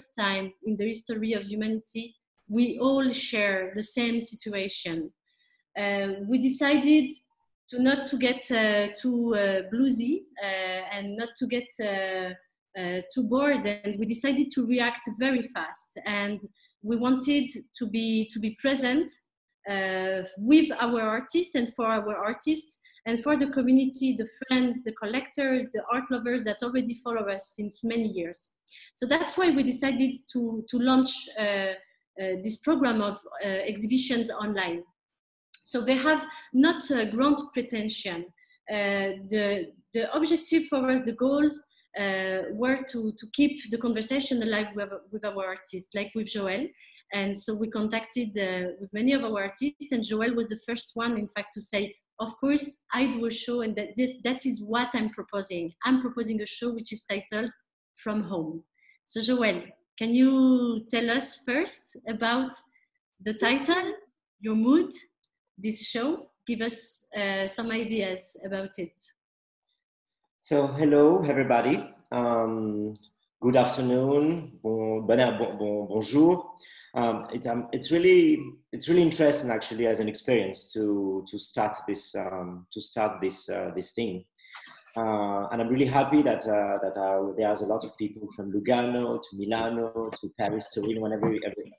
first time in the history of humanity, we all share the same situation. We decided to not to get too bluesy and not to get too bored, and we decided to react very fast. And we wanted to be present with our artists and for our artists and for the community, the friends, the collectors, the art lovers that already follow us since many years. So that's why we decided to launch this program of exhibitions online. So they have not a grand pretension. The objective for us, the goals, were to keep the conversation alive with our artists, like with Joël. And so we contacted with many of our artists, and Joël was the first one, in fact, to say, of course, I do a show, and that is what I'm proposing. I'm proposing a show which is titled From Home. So Joël, can you tell us first about the title, your mood, this show? Give us some ideas about it. So hello, everybody. Good afternoon. Bonjour. It's really interesting, actually, as an experience to start this thing. And I'm really happy that there's a lot of people from Lugano to Milano to Paris to Reno,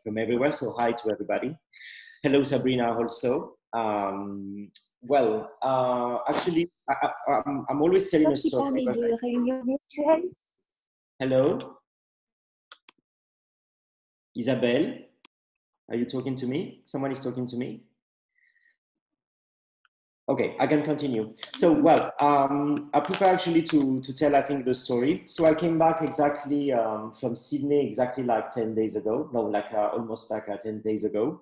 from everywhere. So hi to everybody. Hello, Sabrina. Also, actually, I'm always telling a story. Hello, Isabel. Are you talking to me? Someone is talking to me. Okay, I can continue. So, I prefer actually to tell, I think, the story. So I came back exactly from Sydney, exactly like 10 days ago. No, like almost like 10 days ago.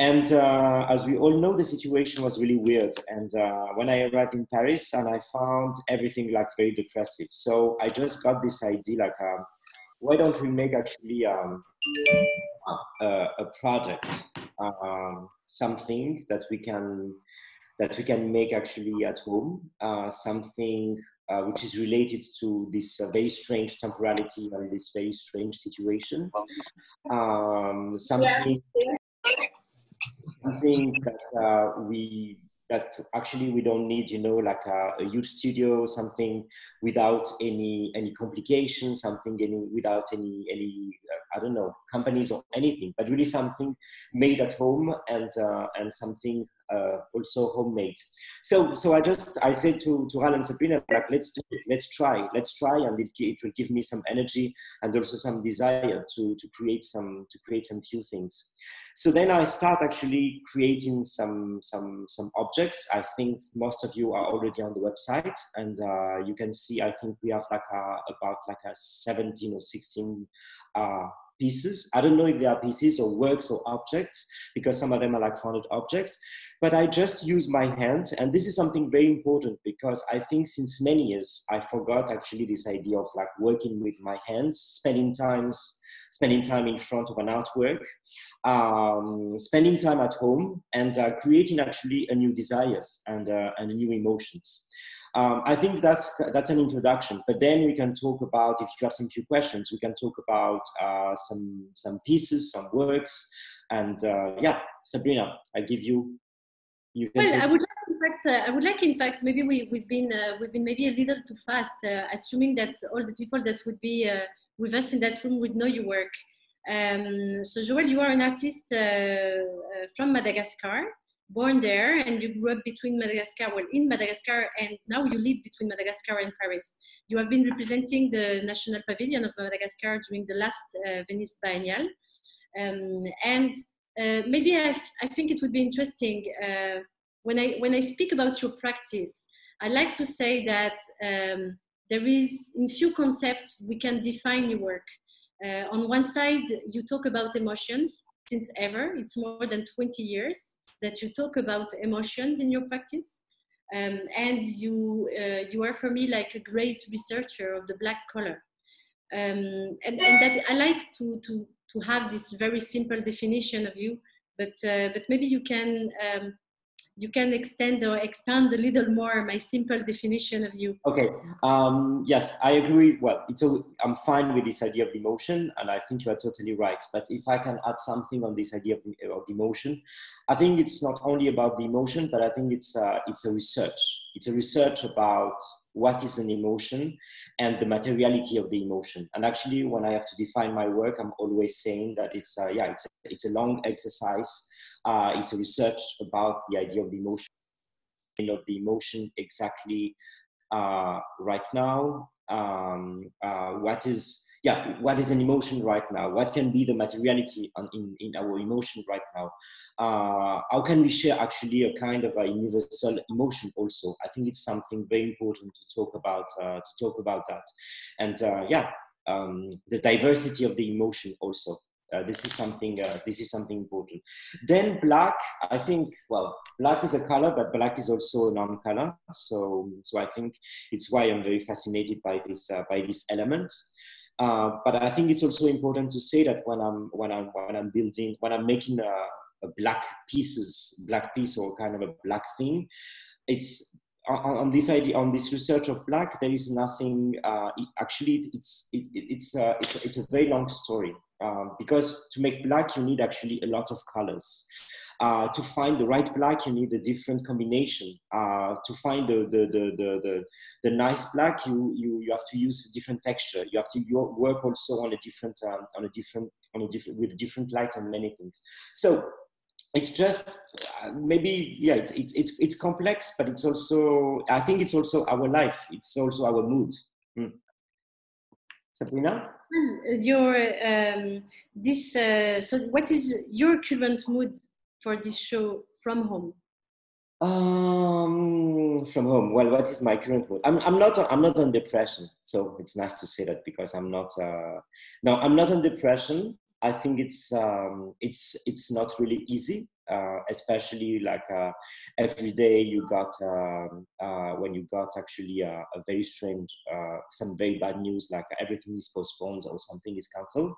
And as we all know, the situation was really weird. And when I arrived in Paris, and I found everything like very depressive. So I just got this idea, like, why don't we make actually a project, something that we can make actually at home, something which is related to this very strange temporality and this very strange situation. Something that actually we don't need, you know, like a huge studio, something without any complications, something without any I don't know, companies or anything, but really something made at home and something also homemade. So I said to Alan and Sabrina, like, let's do it, let's try, and it will give me some energy and also some desire to create some few things. So then I start actually creating some objects. I think most of you are already on the website, and you can see, I think we have like about 17 or 16 pieces. I don't know if they are pieces or works or objects, because some of them are like founded objects, but I just use my hand. And this is something very important, because I think since many years I forgot actually this idea of like working with my hands, spending time in front of an artwork, spending time at home, and creating actually a new desires and new emotions. I think that's an introduction, but then we can talk about, if you have some few questions, we can talk about some pieces, some works, and Sabrina, I give you. I would like, in fact, maybe we've been maybe a little too fast, assuming that all the people that would be with us in that room would know your work. So Joël, you are an artist from Madagascar. Born there, and you grew up between Madagascar, well, in Madagascar, and now you live between Madagascar and Paris. You have been representing the National Pavilion of Madagascar during the last Venice Biennial. Maybe I think it would be interesting, when I speak about your practice, I like to say that there is, in few concepts, we can define your work. On one side, you talk about emotions. Since ever, it's more than 20 years that you talk about emotions in your practice, and you are for me like a great researcher of the black color, and that I like to have this very simple definition of you, but maybe you can you can extend or expand a little more my simple definition of you. Okay, yes, I agree. Well, I'm fine with this idea of emotion, and I think you are totally right. But if I can add something on this idea of emotion, I think it's not only about the emotion, but I think it's a research. It's a research about what is an emotion and the materiality of the emotion. And actually, when I have to define my work, I'm always saying that it's a long exercise. It's a research about the idea of the emotion, exactly right now. What is an emotion right now? What can be the materiality in our emotion right now? How can we share actually a kind of a universal emotion also? I think it's something very important to talk about that. And the diversity of the emotion also. This is something important. Then black, I think, well, black is a color, but black is also a non-color. So I think it's why I'm very fascinated by this element. But I think it's also important to say that when I'm making a black piece or kind of a black thing, it's on this idea, on this research of black, there is nothing. Actually, it's a very long story. Because to make black, you need actually a lot of colors. To find the right black, you need a different combination. To find the nice black, you have to use a different texture. You have to work also on a different with different lights and many things. So it's just it's complex, but it's also, I think it's also our life. It's also our mood. Mm. Sabrina? So what is your current mood for this show, From Home? From Home. Well, what is my current mood? I'm not on depression, so it's nice to say that, because I'm not. No, I'm not on depression. I think it's not really easy, especially like every day you got when you got actually a very strange, some very bad news, like everything is postponed or something is cancelled.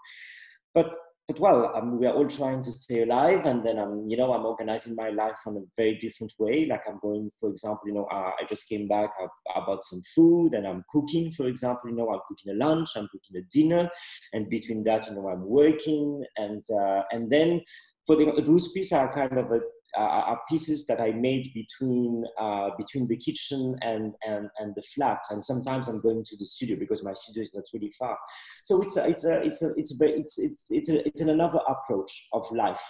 But well, we are all trying to stay alive, and then I'm organizing my life in a very different way. Like I'm going, for example, I just came back, I bought some food, and I'm cooking, for example, I'm cooking a lunch, I'm cooking a dinner, and between that, I'm working, and then for those pieces are kind of are pieces that I made between the kitchen and the flat, and sometimes I'm going to the studio because my studio is not really far. So it's another approach of life.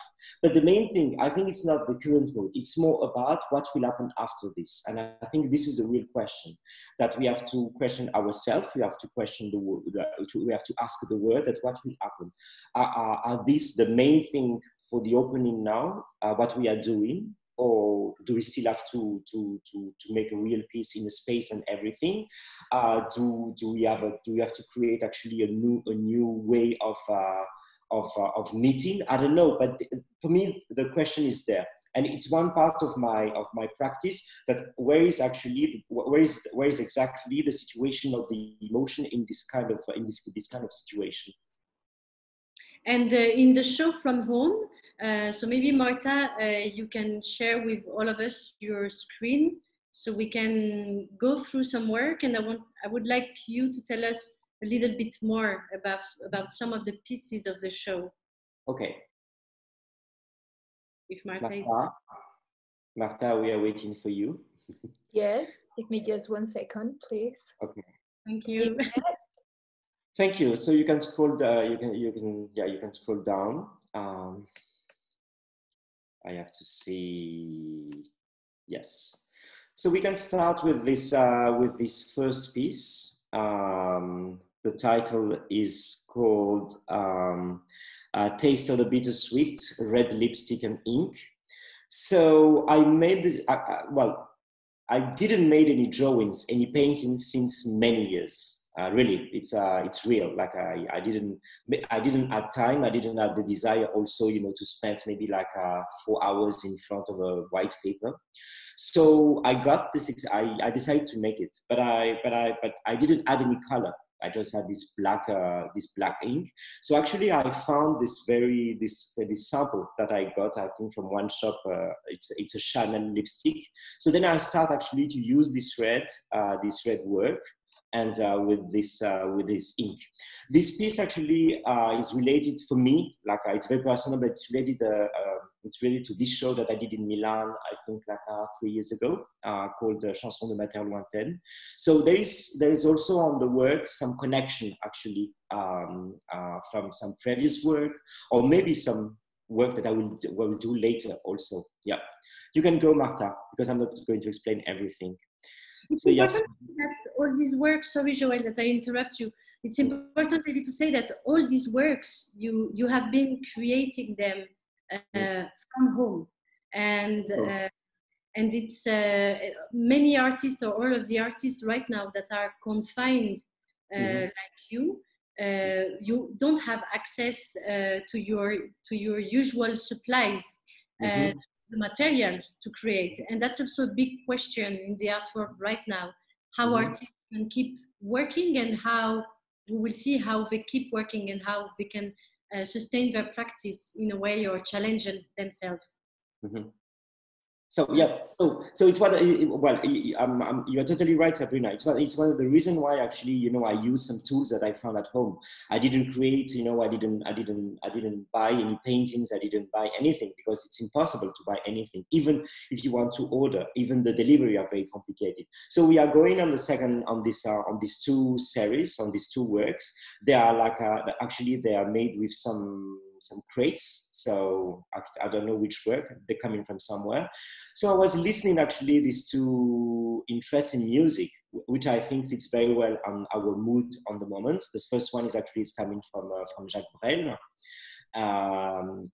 But the main thing, I think, it's not the current mood. It's more about what will happen after this, and I think this is a real question that we have to question ourselves. We have to question the world. We have to ask the world that what will happen. Are these the main thing for the opening now, what we are doing, or do we still have to make a real piece in the space and everything? Do we have to create actually a new way of meeting? I don't know, but for me the question is there, and it's one part of my practice that where is exactly the situation of the emotion in this kind of situation. And in the show From Home. So maybe Marta, you can share with all of us your screen, so we can go through some work. And I would like you to tell us a little bit more about some of the pieces of the show. Okay. If Marta, we are waiting for you. Yes, give me just 1 second, please. Okay. Thank you. Thank you. So you can scroll. You can scroll down. I have to see. Yes. So we can start with this first piece. The title is called "Taste of the Bittersweet: Red Lipstick and Ink." So I made this. I didn't make any drawings, any paintings since many years. Really, it's real. Like I didn't have time. I didn't have the desire also, to spend maybe like 4 hours in front of a white paper. So I decided to make it, but I didn't add any color. I just had this black ink. So actually, I found this sample that I got, I think, from one shop. It's a Chanel lipstick. So then I start actually to use this red work, and with this ink. This piece actually is related for me. Like it's very personal, but it's related to this show that I did in Milan, I think, like 3 years ago, called Chanson de Mater Lointaine. So there is also on the work some connection actually from some previous work, or maybe some work that I will do later also. Yeah, you can go, Marta, because I'm not going to explain everything. It's so, important that all these works, sorry Joël that I interrupt you, it's important really to say that all these works, you have been creating them from home, and it's many artists, or all of the artists right now that are confined like you, you don't have access to your usual supplies, to the materials to create, and that's also a big question in the artwork right now, how artists can keep working, and how we will see how they keep working and how they can sustain their practice in a way, or challenge themselves. So yeah, so it's what, well, you're totally right, Sabrina. It's one of the reasons why actually, you know, I used some tools that I found at home. I didn't create, you know, I didn't buy any paintings, I didn't buy anything, because it's impossible to buy anything, even if you want to order. Even the delivery are very complicated. So we are going on the second, on these two series, on these two works. They are like, actually they are made with some crates, so I don't know which work, they're coming from somewhere. So I was listening actually these two interests in music, which I think fits very well on our mood on the moment. The first one is actually coming from Jacques Brel.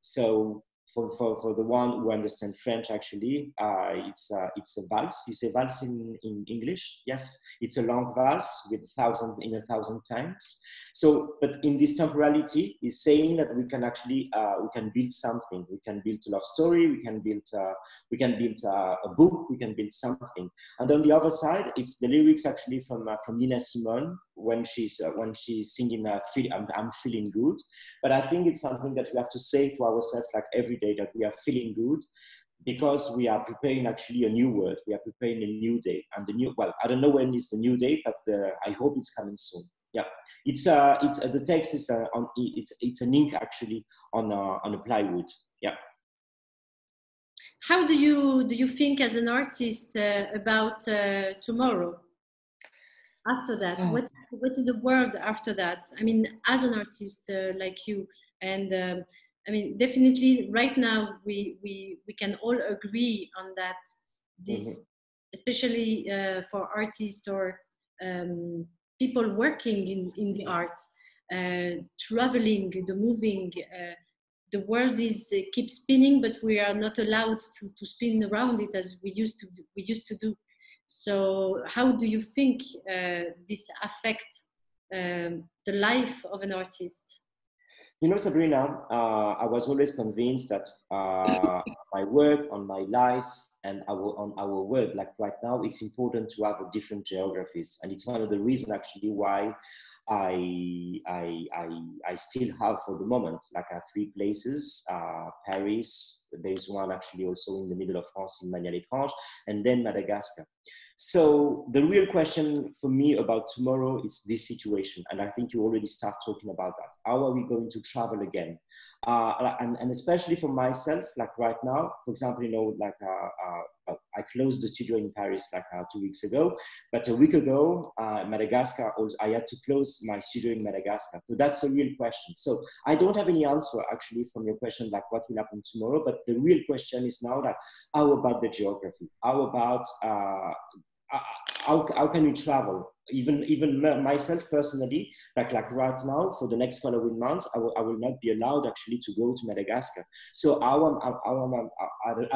So for the one who understands French, actually, it's a valse. You say valse in English? Yes, it's a long valse with 1,000 times. So, but in this temporality, is saying that we can actually we can build something. We can build a love story. We can build a book. We can build something. And on the other side, it's the lyrics actually from Nina Simone when she's singing I'm feeling good. But I think it's something that we have to say to ourselves like every day, that we are feeling good, because we are preparing actually a new world. We are preparing a new day, and the new, well, I don't know when is the new day, but I hope it's coming soon. Yeah, it's the text is on it's an ink actually on a plywood. Yeah. How do you think as an artist about tomorrow? After that, what is the world after that? I mean, as an artist like you, and. I mean, definitely right now we can all agree on that, this, especially for artists or people working in the art, traveling, the moving, the world is keeps spinning, but we are not allowed to spin around it as we used to do. So how do you think this affects the life of an artist? You know, Sabrina, I was always convinced that my work, on my life, and on our world, like right now, it's important to have a different geographies. And it's one of the reasons actually why I still have for the moment, like I have three places, Paris, there's one actually also in the middle of France in Manial Trans, and then Madagascar. So the real question for me about tomorrow is this situation, and I think you already start talking about that. How are we going to travel again? And especially for myself, like right now, for example, you know, like I closed the studio in Paris like 2 weeks ago, but a week ago, Madagascar, I had to close my studio in Madagascar. So that's a real question. So I don't have any answer actually from your question, like what will happen tomorrow, but the real question is now that how about the geography? How about, how can we travel? Even myself personally, like right now, for the next following months, I will not be allowed actually to go to Madagascar. So I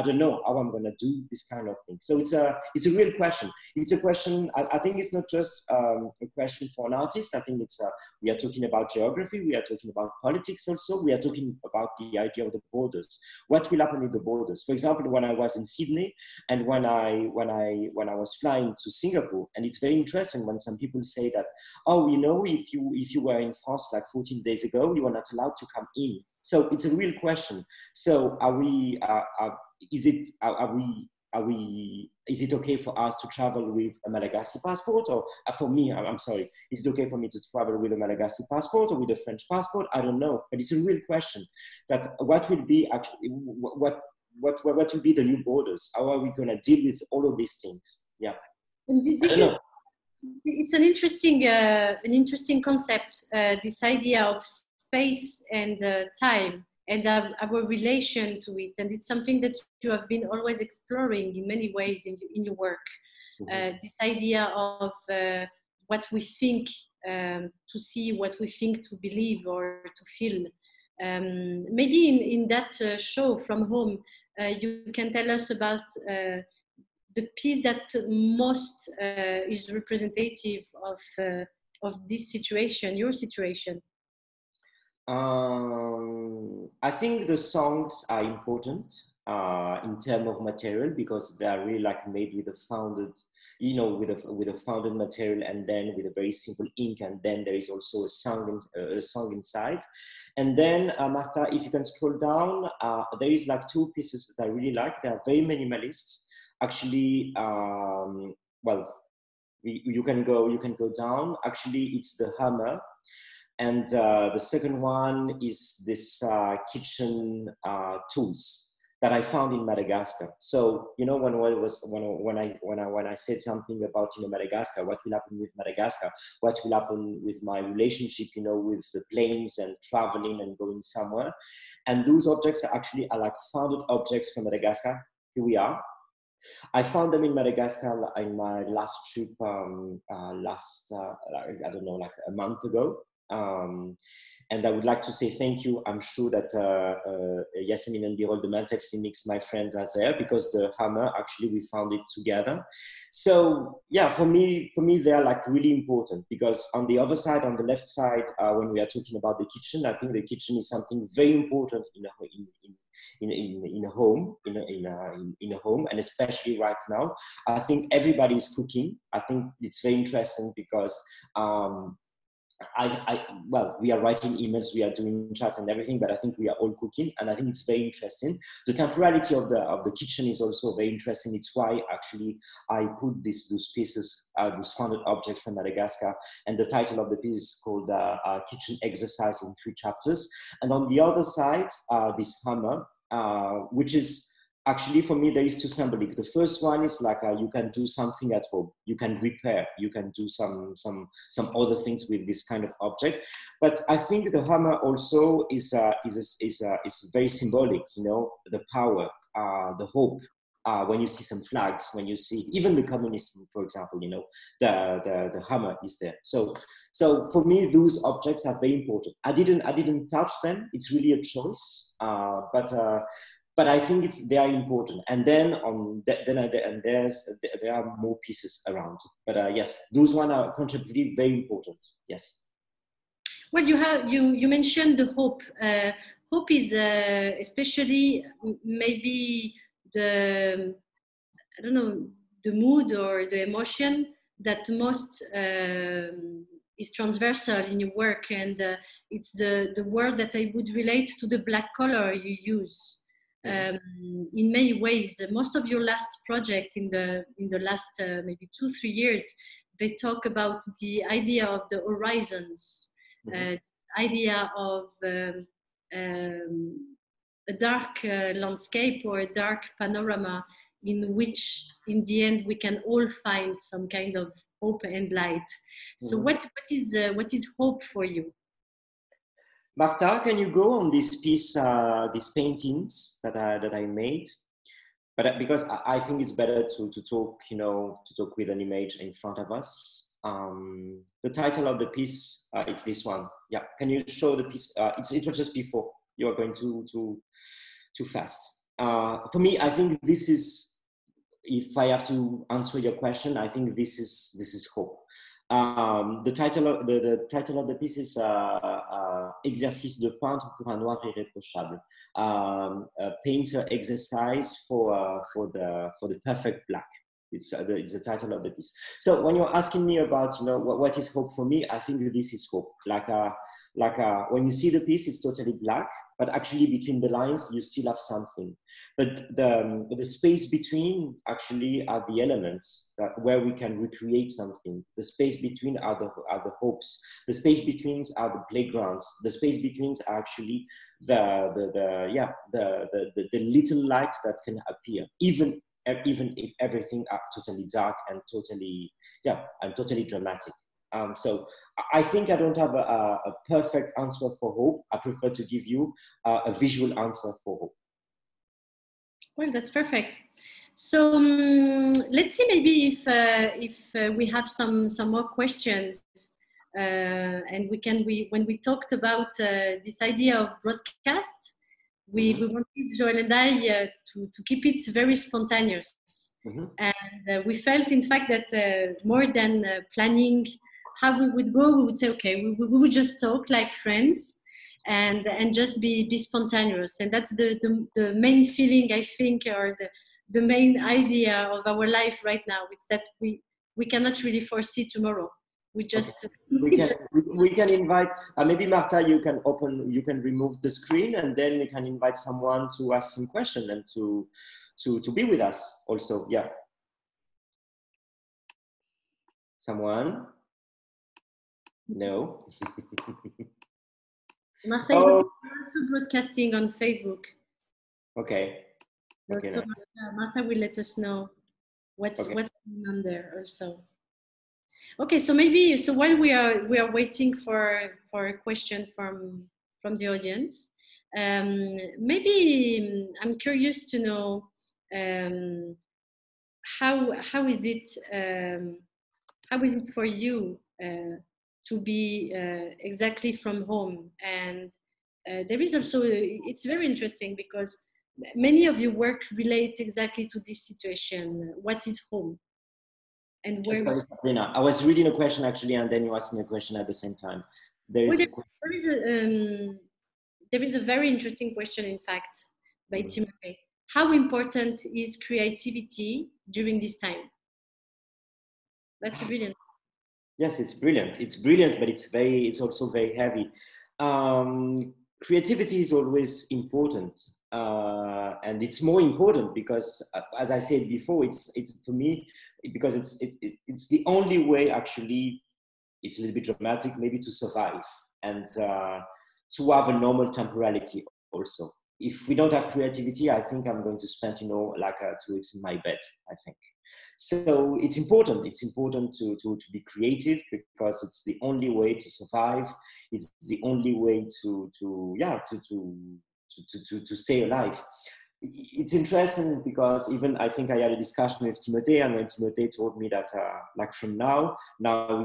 don't know how I'm gonna do this kind of thing. So it's a real question. It's a question. I think it's not just a question for an artist. I think it's we are talking about geography. We are talking about politics also. We are talking about the idea of the borders. What will happen with the borders? For example, when I was in Sydney, and when I was flying to Singapore, and it's very interesting when and some people say that, oh, you know, if you were in France like 14 days ago, you were not allowed to come in. So it's a real question. So is it okay for us to travel with a Malagasy passport? Or for me, I'm sorry, is it okay for me to travel with a Malagasy passport or with a French passport? I don't know, but it's a real question that what will be actually, what will be the new borders? How are we going to deal with all of these things? Yeah. This is, it's an interesting concept, this idea of space and time and our relation to it. And it's something that you have been always exploring in many ways in your work. Mm-hmm. This idea of what we think to see, what we think to believe or to feel. Maybe in that show, From Home, you can tell us about the piece that most is representative of this situation, your situation. I think the songs are important in terms of material, because they are really like made with a founded, you know, with a founded material, and then with a very simple ink, and then there is also a song inside. And then Marta, if you can scroll down, there is like two pieces that I really like. They are very minimalist, actually. Well, you can go down. Actually, it's the hammer. And the second one is this kitchen tools that I found in Madagascar. So, you know, when I said something about, you know, Madagascar, what will happen with Madagascar? What will happen with my relationship, you know, with the planes and traveling and going somewhere? And those objects are actually like founded objects from Madagascar. Here we are. I found them in Madagascar in my last trip, I don't know, like a month ago. And I would like to say thank you. I'm sure that Yasemin and Birol, the Mantek Clinic, my friends, are there, because the hammer, actually, we found it together. So yeah, for me, they are like really important, because on the other side, on the left side, when we are talking about the kitchen, I think the kitchen is something very important in a home, and especially right now. I think everybody is cooking. I think it's very interesting because. Well, we are writing emails, we are doing chat and everything, but I think we are all cooking, and I think it's very interesting. The temporality of the kitchen is also very interesting. It's why actually I put those pieces, those founded objects from Madagascar, and the title of the piece is called Kitchen Exercise in 3 Chapters. And on the other side, this hammer, which is actually, for me, there is two symbolic. The first one is like you can do something at home. You can repair. You can do some other things with this kind of object. But I think the hammer also is very symbolic. You know, the power, the hope. When you see some flags, when you see even the communism, for example, you know, the hammer is there. So for me, those objects are very important. I didn't touch them. It's really a choice. But I think they are important. And then there are more pieces around. But yes, those one are contributing very important. Yes. Well, you mentioned the hope. Hope is especially maybe the mood or the emotion that most is transversal in your work, and it's the word that I would relate to the black color you use. In many ways, most of your last project in the last maybe 2-3 years, they talk about the idea of the horizons, the idea of a dark landscape or a dark panorama in which, in the end, we can all find some kind of hope and light. So, what is hope for you? Marta, can you go on this piece, these paintings that I made? But because I think it's better to talk with an image in front of us. The title of the piece, it's this one. Yeah, can you show the piece? It was just before. You are going too fast. For me, I think this is. If I have to answer your question, I think this is hope. The title of the piece is Exercice de peintre pour un noir irréprochable. A painter exercise for the perfect black. It's the title of the piece. So when you're asking me about, you know, what is hope for me, I think this is hope. Like when you see the piece, it's totally black, but actually between the lines, you still have something. But the space between actually are the elements that, where we can recreate something. The space between are the hopes. The space between are the playgrounds. The space between are actually the little light that can appear, even if everything are totally dark and totally dramatic. So I think I don't have a perfect answer for hope. I prefer to give you a visual answer for hope. Well, that's perfect. So let's see maybe if we have some more questions, and when we talked about this idea of broadcast, we wanted, Joël and I, to keep it very spontaneous. Mm-hmm. And we felt, in fact, that more than planning how we would go, we would say, okay, we would just talk like friends and just be spontaneous. And that's the main feeling, I think, or the main idea of our life right now. It's that we cannot really foresee tomorrow. We just okay. we can invite maybe Marta, you can remove the screen, and then we can invite someone to ask some question and to be with us also. Yeah, someone. No. Marta is also broadcasting on Facebook. Okay. Okay, so nice. Marta will let us know what's going on there also. Okay, so maybe while we are waiting for a question from the audience, maybe I'm curious to know how is it for you to be exactly from home? And there is also it's very interesting because many of your work relate exactly to this situation. What is home? And where sorry, Sabrina, I was reading a question actually, and then you asked me a question at the same time. There is a very interesting question, in fact, by Timothée. How important is creativity during this time? That's brilliant. Yes, it's brilliant. It's brilliant, but it's also very heavy. Creativity is always important. And it's more important because, as I said before, it's for me because it's the only way. Actually, it's a little bit dramatic, maybe, to survive and to have a normal temporality. Also, if we don't have creativity, I think I'm going to spend, you know, like 2 weeks in my bed. I think so. It's important. It's important to be creative because it's the only way to survive. It's the only way to stay alive. It's interesting because even I think I had a discussion with Timothée, and when Timothée told me that like from now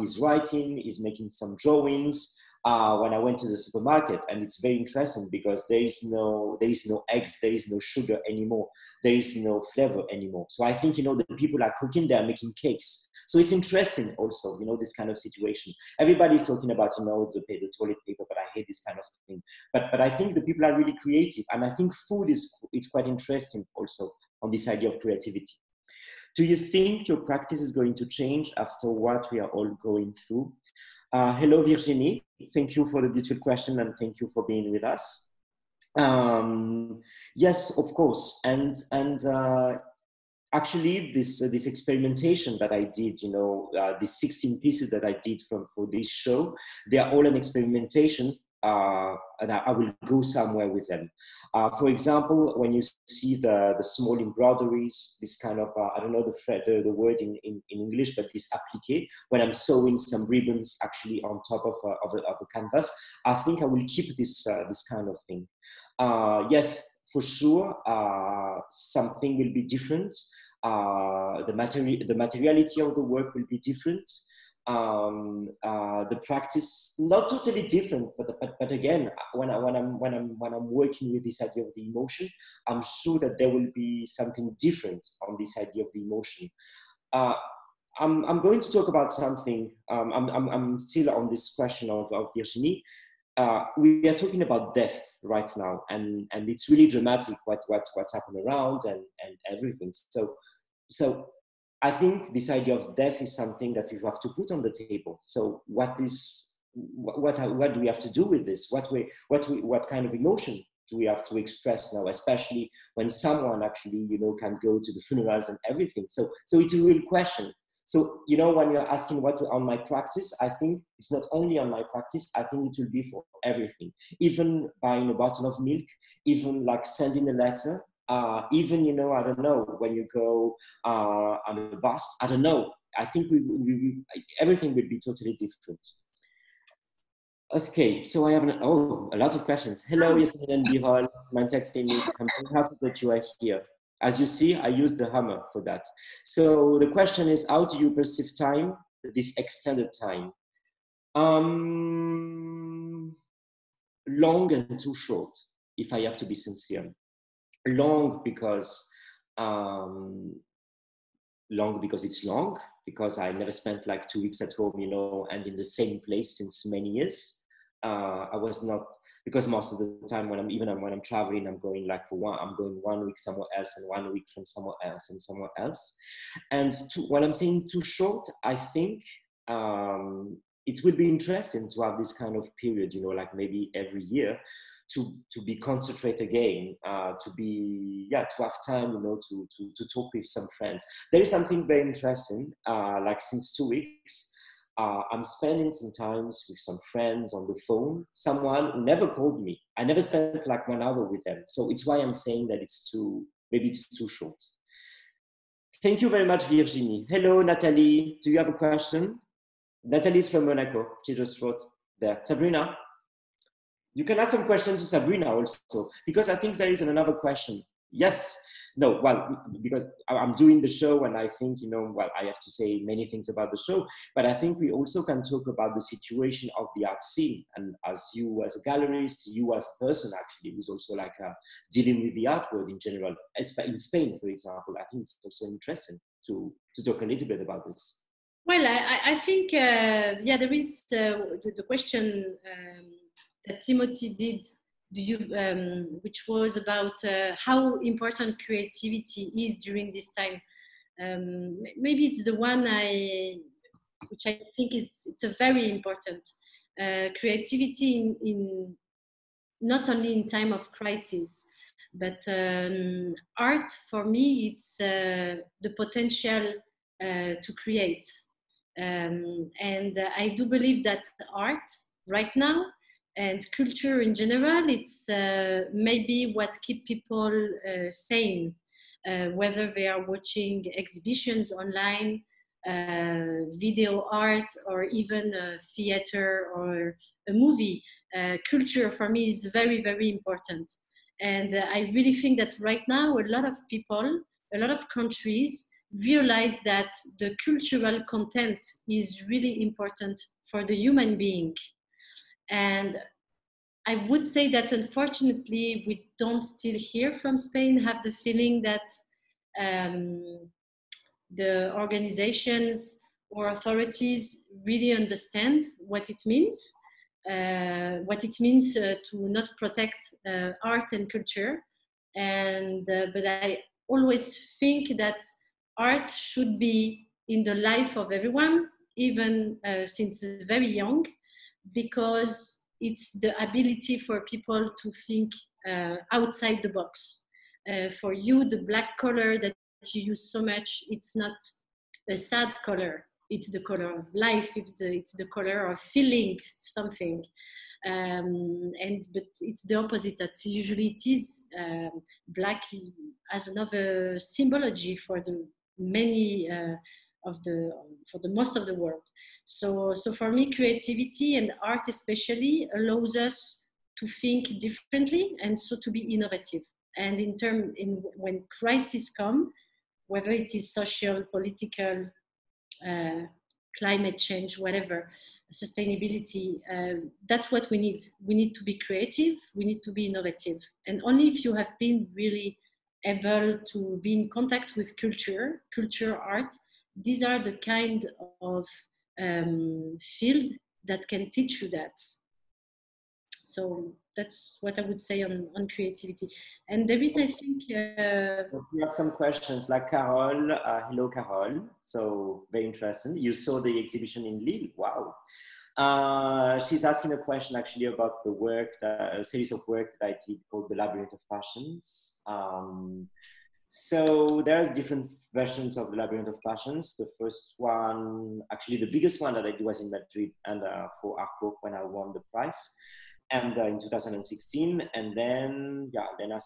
he's writing, he's making some drawings, when I went to the supermarket, and it's very interesting because there is no eggs, there is no sugar anymore, there is no flavor anymore. So I think, you know, the people are cooking, they are making cakes. So it's interesting also, you know, this kind of situation. Everybody's talking about, you know, the toilet paper, but I hate this kind of thing. But I think the people are really creative, and I think food is quite interesting also on this idea of creativity. Do you think your practice is going to change after what we are all going through? Hello, Virginie. Thank you for the beautiful question, and thank you for being with us. Yes, of course. And actually, this experimentation that I did, you know, these 16 pieces that I did for this show, they are all an experimentation. And I will go somewhere with them. For example, when you see the small embroideries, this kind of, I don't know the word in English, but this applique, when I'm sewing some ribbons actually on top of a canvas, I think I will keep this kind of thing. Yes, for sure, something will be different. The materiality of the work will be different. The practice not totally different, but again, when I'm working with this idea of the emotion, I'm sure that there will be something different on this idea of the emotion. I'm going to talk about something. I'm still on this question of Virginie. We are talking about death right now, and it's really dramatic what's happened around and everything. So I think this idea of death is something that we have to put on the table. So what do we have to do with this? What kind of emotion do we have to express now, especially when someone actually, you know, can go to the funerals and everything? So it's a real question. So, you know, when you're asking what on my practice, I think it's not only on my practice, I think it will be for everything. Even buying a bottle of milk, even like sending a letter, even, you know, I don't know, when you go on a bus, I don't know. I think everything will be totally different. Okay, so I have a lot of questions. Hello, Yasemin and Bihan, Mantek Phoenix. I'm so happy that you are here. As you see, I use the hammer for that. So the question is, how do you perceive time, this extended time? Long and too short, if I have to be sincere. Long because it's long, because I never spent like 2 weeks at home, you know, and in the same place since many years. I was not, because most of the time when I'm traveling, I'm going like I'm going 1 week somewhere else and 1 week from somewhere else and somewhere else. And when I'm saying too short, I think it would be interesting to have this kind of period, you know, like maybe every year to be concentrate again, to have time, you know, to talk with some friends. There is something very interesting, like since 2 weeks, I'm spending some time with some friends on the phone, someone who never called me. I never spent like 1 hour with them. So it's why I'm saying that maybe it's too short. Thank you very much, Virginie. Hello, Natalie. Do you have a question? Natalie's from Monaco. She just wrote there. Sabrina, you can ask some questions to Sabrina also, because I think there is another question. Yes. No, well, because I'm doing the show and I think, you know, well, I have to say many things about the show, but I think we also can talk about the situation of the art scene. And as you as a gallerist, you as a person actually, who's also like dealing with the art world in general, in Spain, for example, I think it's also interesting to talk a little bit about this. Well, I think, yeah, there is the question that Timothy did. Which was about how important creativity is during this time. Maybe it's the one which I think it's a very important creativity in not only in time of crisis, but art for me it's the potential to create, and I do believe that art right now. And culture in general, it's maybe what keep people sane, whether they are watching exhibitions online, video art, or even theater or a movie. Culture for me is very, very important. And I really think that right now, a lot of people, a lot of countries realize that the cultural content is really important for the human being. And I would say that unfortunately we don't still hear from Spain, have the feeling that the organizations or authorities really understand what it means to not protect art and culture. And, but I always think that art should be in the life of everyone, even since very young. Because it's the ability for people to think outside the box. For you, the black color that you use so much, it's not a sad color. It's the color of life. It's the color of feeling something. But it's the opposite. That usually it is black as another symbology for the many. For the most of the world. So for me, creativity and art especially allows us to think differently and so to be innovative. And when crises come, whether it is social, political, climate change, whatever, sustainability, that's what we need. We need to be creative, we need to be innovative. And only if you have been really able to be in contact with culture, art, these are the kind of field that can teach you that. So that's what I would say on creativity. And there is, I think... we have some questions, like Carol. Hello, Carol. So very interesting. You saw the exhibition in Lille. Wow. She's asking a question actually about the work, a series of work that I did called The Labyrinth of Passions. So there's different versions of The Labyrinth of Passions. The first one, actually the biggest one that I did was in Madrid and for Art Book when I won the prize, and in 2016. And then, yeah, then there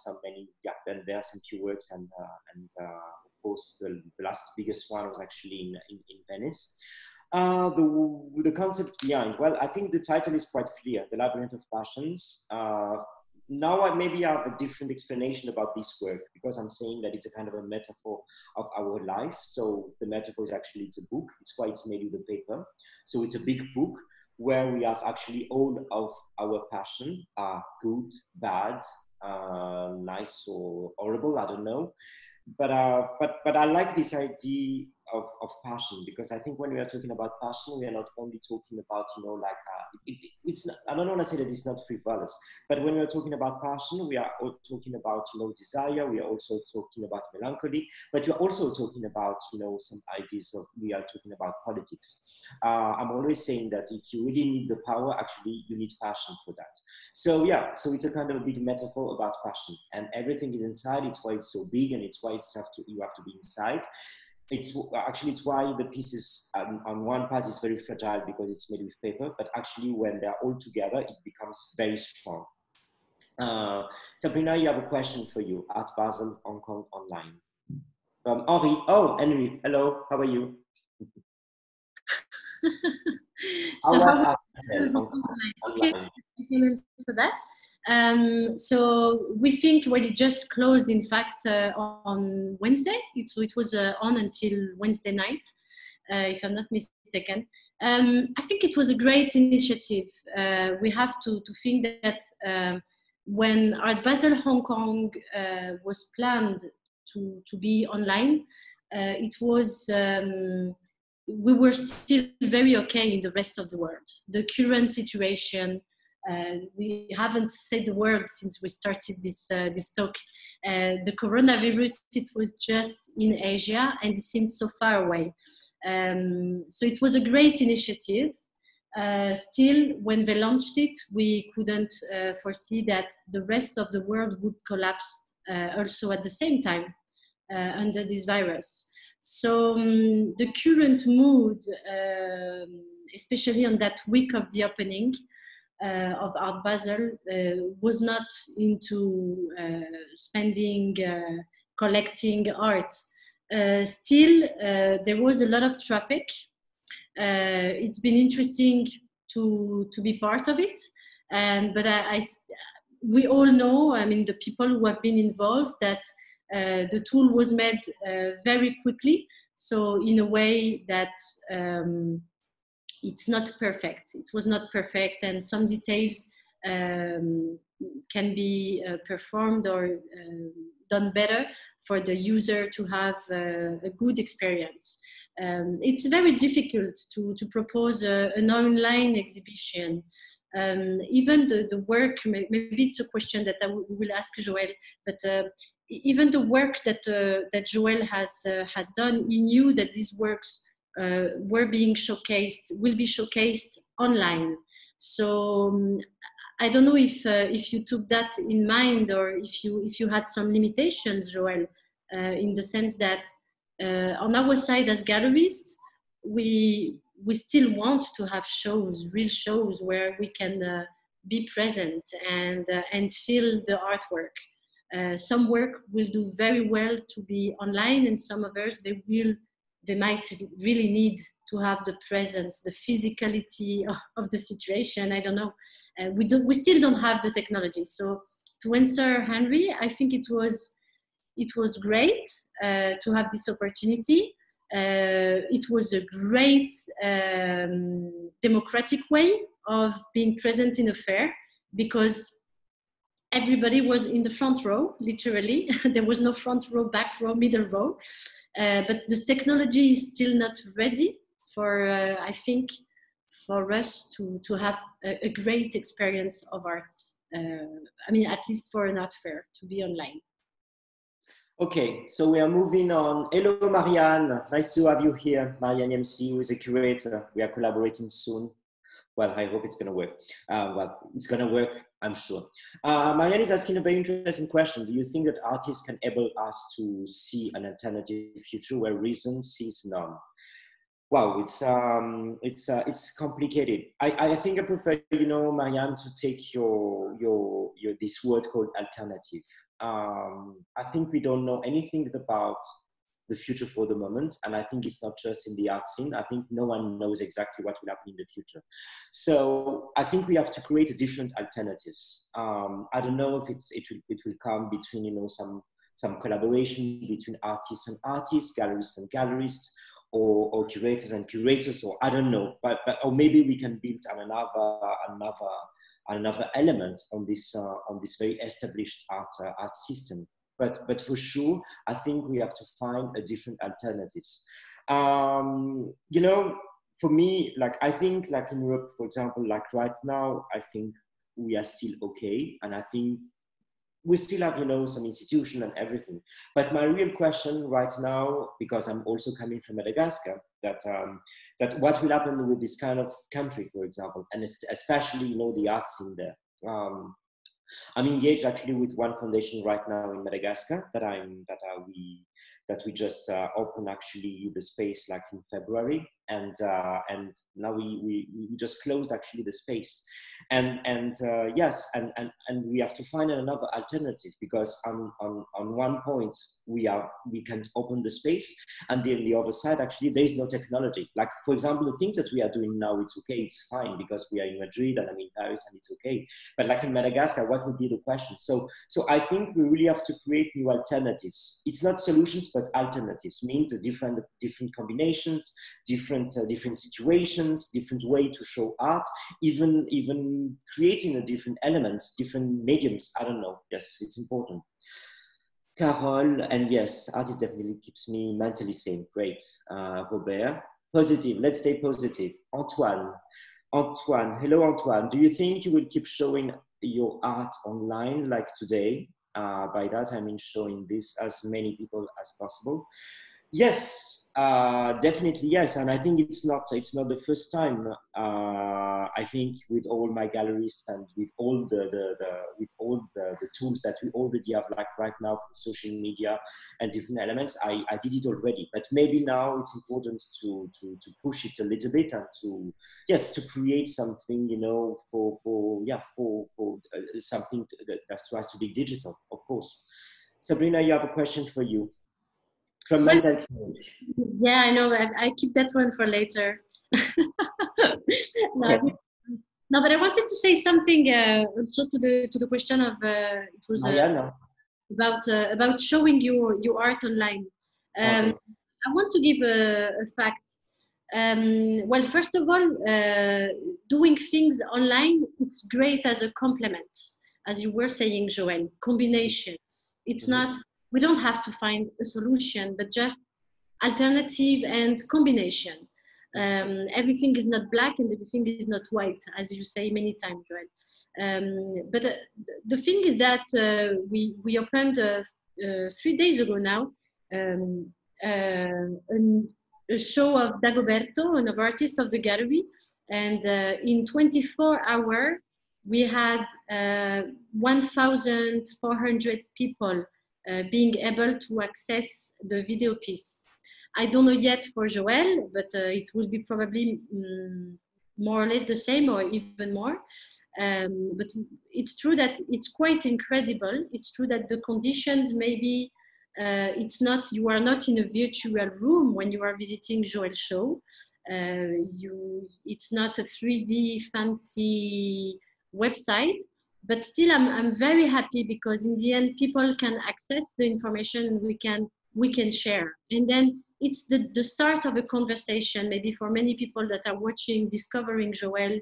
are some few works, and of course the last biggest one was actually in Venice. The concept behind, well, I think the title is quite clear, The Labyrinth of Passions. Now I have a different explanation about this work, because I'm saying that it's a kind of a metaphor of our life. So the metaphor is actually, it's a book. It's why it's made with the paper. So it's a big book where we have actually all of our passion, good, bad, nice or horrible, I don't know. But I like this idea of passion, because I think when we are talking about passion, we are not only talking about, you know, like it's not, I don't want to say that it's not frivolous, but when we are talking about passion, we are talking about, you know, desire. We are also talking about melancholy, but we are also talking about, you know, some ideas of, we are talking about politics. I'm always saying that if you really need the power, actually you need passion for that. So yeah, so it's a kind of a big metaphor about passion, and everything is inside. It's why it's so big, and it's why it's you have to be inside. It's actually, it's why the pieces on one part is very fragile, because it's made with paper, but actually when they're all together, it becomes very strong. Sabrina, you have a question for you, Art Basel Hong Kong online. Henri, oh, Henry, hello, how are you? I can answer that. So we think, well, it just closed, in fact, on Wednesday. It was on until Wednesday night, if I'm not mistaken. I think it was a great initiative. We have to think that when Art Basel Hong Kong was planned to be online, it was... we were still very okay in the rest of the world. The current situation, we haven't said the word since we started this talk. The coronavirus, it was just in Asia, and it seemed so far away. So it was a great initiative. Still, when they launched it, we couldn't foresee that the rest of the world would collapse also at the same time under this virus. So the current mood, especially on that week of the opening, of Art Basel, was not into spending, collecting art. Still, there was a lot of traffic. It's been interesting to be part of it. But we all know, I mean, the people who have been involved, that the tool was made very quickly. So in a way that... it's not perfect. It was not perfect, and some details can be performed or done better for the user to have a good experience. It's very difficult to propose an online exhibition. Even the work, maybe it's a question that I will ask Joël, but even the work that Joël has done, he knew that these works will be showcased online. So I don't know if you took that in mind, or if you had some limitations, Joël, in the sense that on our side as gallerists, we still want to have shows, real shows, where we can be present and feel the artwork. Some work will do very well to be online, and some others they might really need to have the presence, the physicality of the situation. I don't know. We still don't have the technology. So to answer Henry, I think it was great to have this opportunity. It was a great democratic way of being present in a fair, because everybody was in the front row, literally. There was no front row, back row, middle row. But the technology is still not ready for, I think, for us to have a great experience of art. I mean, at least for an art fair, to be online. Okay, so we are moving on. Hello, Marianne. Nice to have you here. Marianne MC, who is a curator. We are collaborating soon. Well, I hope it's going to work. Well, it's going to work, I'm sure. Marianne is asking a very interesting question. Do you think that artists can enable us to see an alternative future where reason sees none? Wow, it's complicated. I think I prefer, you know, Marianne, to take your this word called alternative. I think we don't know anything about the future for the moment, and I think it's not just in the art scene. I think no one knows exactly what will happen in the future. So I think we have to create different alternatives. I don't know if it will come between, you know, some collaboration between artists and artists, gallerists and gallerists, or curators and curators, or I don't know, but or maybe we can build another element on this very established art system. But for sure, I think we have to find a different alternatives. You know, for me, like I think like in Europe, for example, like right now, I think we are still okay, and I think we still have, you know, some institution and everything. But my real question right now, because I'm also coming from Madagascar, that what will happen with this kind of country, for example, and especially, you know, the arts in there. I'm engaged actually with one foundation right now in Madagascar that we just opened actually the space like in February, and now we just closed actually the space, and yes, and we have to find another alternative, because on one point we can't open the space, and then the other side actually there is no technology. Like for example, the things that we are doing now, it's okay, it's fine, because we are in Madrid and I'm in Paris and it's okay. But like in Madagascar, what would be the question? So I think we really have to create new alternatives. It's not solutions, but alternatives means different combinations, different situations, different way to show art, even creating a different elements, different mediums. I don't know. Yes, it's important. Carol, and yes, artist definitely keeps me mentally sane. Great. Robert, positive. Let's stay positive. Antoine, hello Antoine. Do you think you will keep showing your art online like today? By that I mean showing this as many people as possible. Yes, definitely yes, and I think it's not the first time. I think with all my galleries and with all the tools that we already have, like right now from social media and different elements, I did it already. But maybe now it's important to push it a little bit and to yes to create something, you know, for something that tries to be digital, of course. Sabrina, you have a question for you. From Mental Clinic. Yeah, I know. I keep that one for later. No, but I wanted to say something also to the question of it was about showing your art online. Okay. I want to give a fact. Well, first of all, doing things online, it's great as a complement, as you were saying, Joël. Combinations. It's not. We don't have to find a solution, but just alternative and combination. Everything is not black and everything is not white, as you say many times, Joël. But the thing is that we opened 3 days ago now a show of Dagoberto, an artist of the gallery, and in 24 hours we had 1,400 people being able to access the video piece. I don't know yet for Joël, but it will be probably more or less the same or even more. But it's true that it's quite incredible. It's true that the conditions maybe it's not, you are not in a virtual room when you are visiting Joël's show. It's not a 3D fancy website. But still, I'm very happy because in the end, people can access the information and we can share. And then it's the start of a conversation, maybe for many people that are watching, discovering Joël,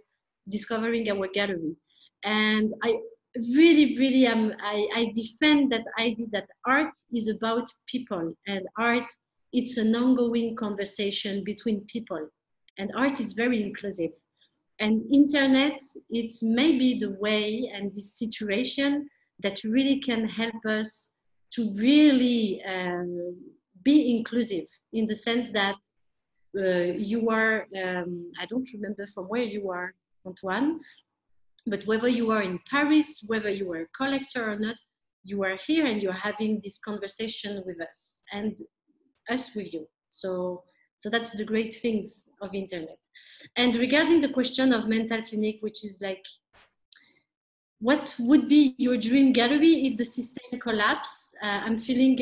discovering our gallery. And I really, really am, I defend that idea that art is about people, and art, it's an ongoing conversation between people. And art is very inclusive. And internet, it's maybe the way and this situation that really can help us to really be inclusive, in the sense that you are, I don't remember from where you are, Antoine, but whether you are in Paris, whether you are a collector or not, you are here and you're having this conversation with us and us with you. So that's the great things of internet. And regarding the question of Mental Clinic, which is like, what would be your dream gallery if the system collapsed? I'm feeling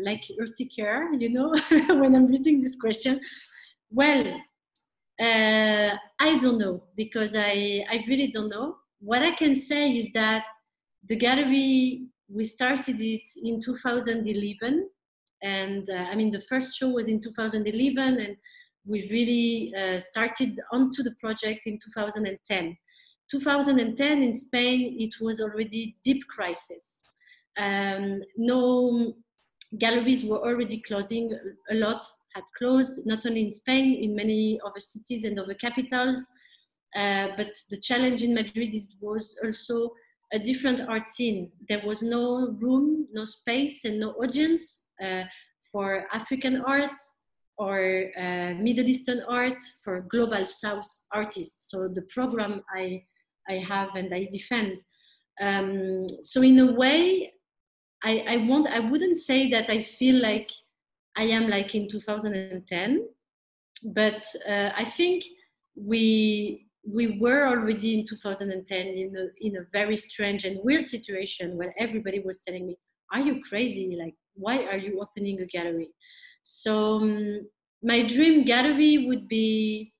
like urticaria, you know, when I'm reading this question. Well, I don't know, because I really don't know. What I can say is that the gallery, we started it in 2011. And I mean, the first show was in 2011, and we really started onto the project in 2010. 2010 in Spain, it was already deep crisis. No, galleries were already closing. A lot had closed, not only in Spain, in many other cities and other capitals. But the challenge in Madrid was also a different art scene. There was no room, no space, and no audience for African art or Middle Eastern art, for Global South artists. So the program I have and I defend. So in a way, I wouldn't say that I feel like I am like in 2010, but I think we were already in 2010 in a very strange and weird situation when everybody was telling me, are you crazy? Like, why are you opening a gallery? So my dream gallery would be,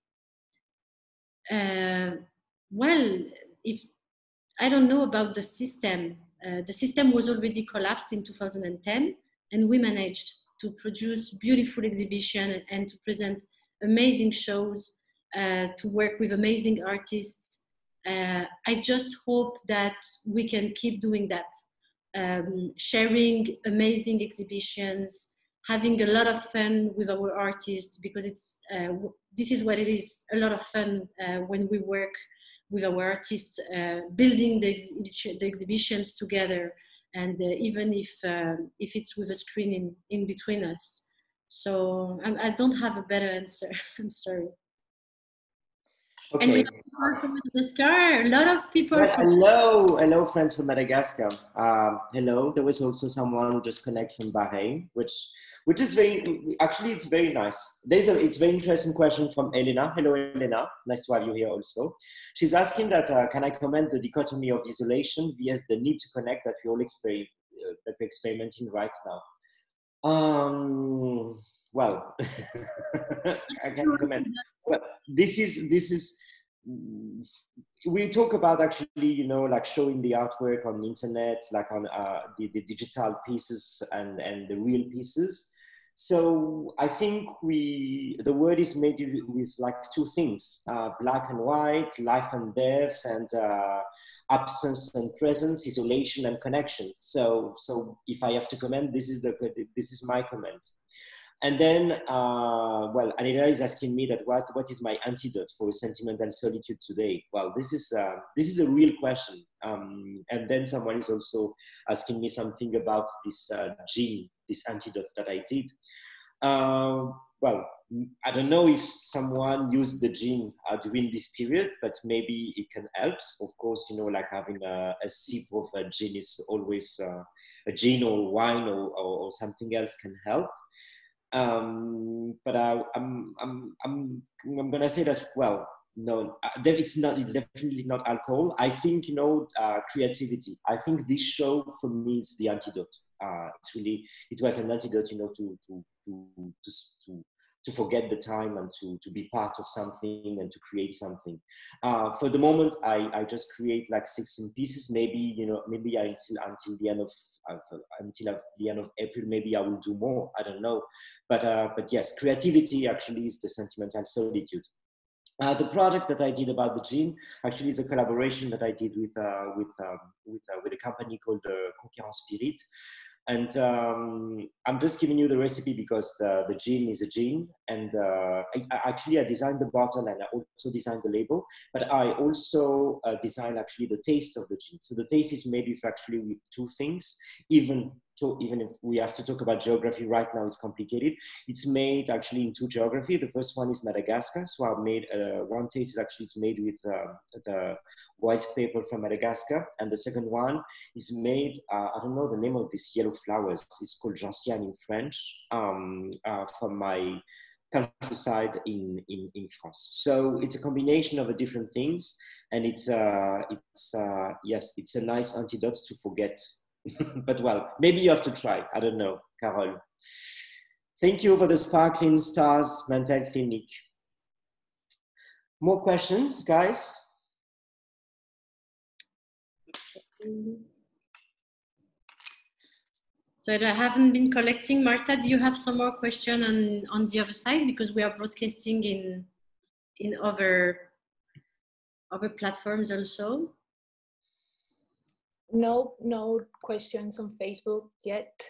well, if I don't know about the system was already collapsed in 2010, and we managed to produce beautiful exhibition and to present amazing shows, to work with amazing artists. I just hope that we can keep doing that. Sharing amazing exhibitions, having a lot of fun with our artists, because it's this is what it is, a lot of fun when we work with our artists, building the exhibitions together, and even if it's with a screen in between us. So I don't have a better answer. I'm sorry. Okay. And people from Madagascar, a lot of people. Well, hello, friends from Madagascar. Hello. There was also someone who just connected from Bahrain, which is very, actually, it's very nice. It's a very interesting question from Elena. Hello, Elena. Nice to have you here also. She's asking that, can I comment the dichotomy of isolation vs the need to connect that we all that we're experimenting right now? Well, I can't comment. Well, this is we talk about, actually, you know, like showing the artwork on the internet, like on the digital pieces and the real pieces. So I think the word is made with like two things, black and white, life and death, and absence and presence, isolation and connection. So if I have to comment, this is my comment. And then, well, Anila is asking me that what is my antidote for sentimental solitude today? Well, this is a real question. And then someone is also asking me something about this gene, this antidote that I did. Well, I don't know if someone used the gene during this period, but maybe it can help. Of course, you know, like having a sip of a gin is always a gin or wine or something else can help. But I'm gonna say that, well, no, it's definitely not alcohol. I think, you know, creativity. I think this show for me is the antidote. It's really, it was an antidote, you know, to forget the time and to be part of something and to create something. For the moment, I just create like 16 pieces. Maybe, you know, maybe until the end of April, maybe I will do more. I don't know, but yes, creativity actually is the sentimental solitude. The project that I did about the gene actually is a collaboration that I did with a company called Conquérance Spirit. And I'm just giving you the recipe because the gin is a gin. And I designed the bottle and I also designed the label, but I also designed actually the taste of the gin. So the taste is made with actually with two things, even if we have to talk about geography right now, it's complicated. It's made actually in two geography. The first one is Madagascar. So I've made one taste is actually it's made with the white paper from Madagascar. And the second one is made, I don't know the name of this yellow flowers. It's called gentiane in French, from my countryside in France. So it's a combination of different things. And yes, it's a nice antidote to forget. But well, maybe you have to try. I don't know, Carol. Thank you for the sparkling stars, Mental Clinic. More questions, guys? So I haven't been collecting. Marta, do you have some more questions on the other side? Because we are broadcasting in other platforms also. No questions on Facebook yet.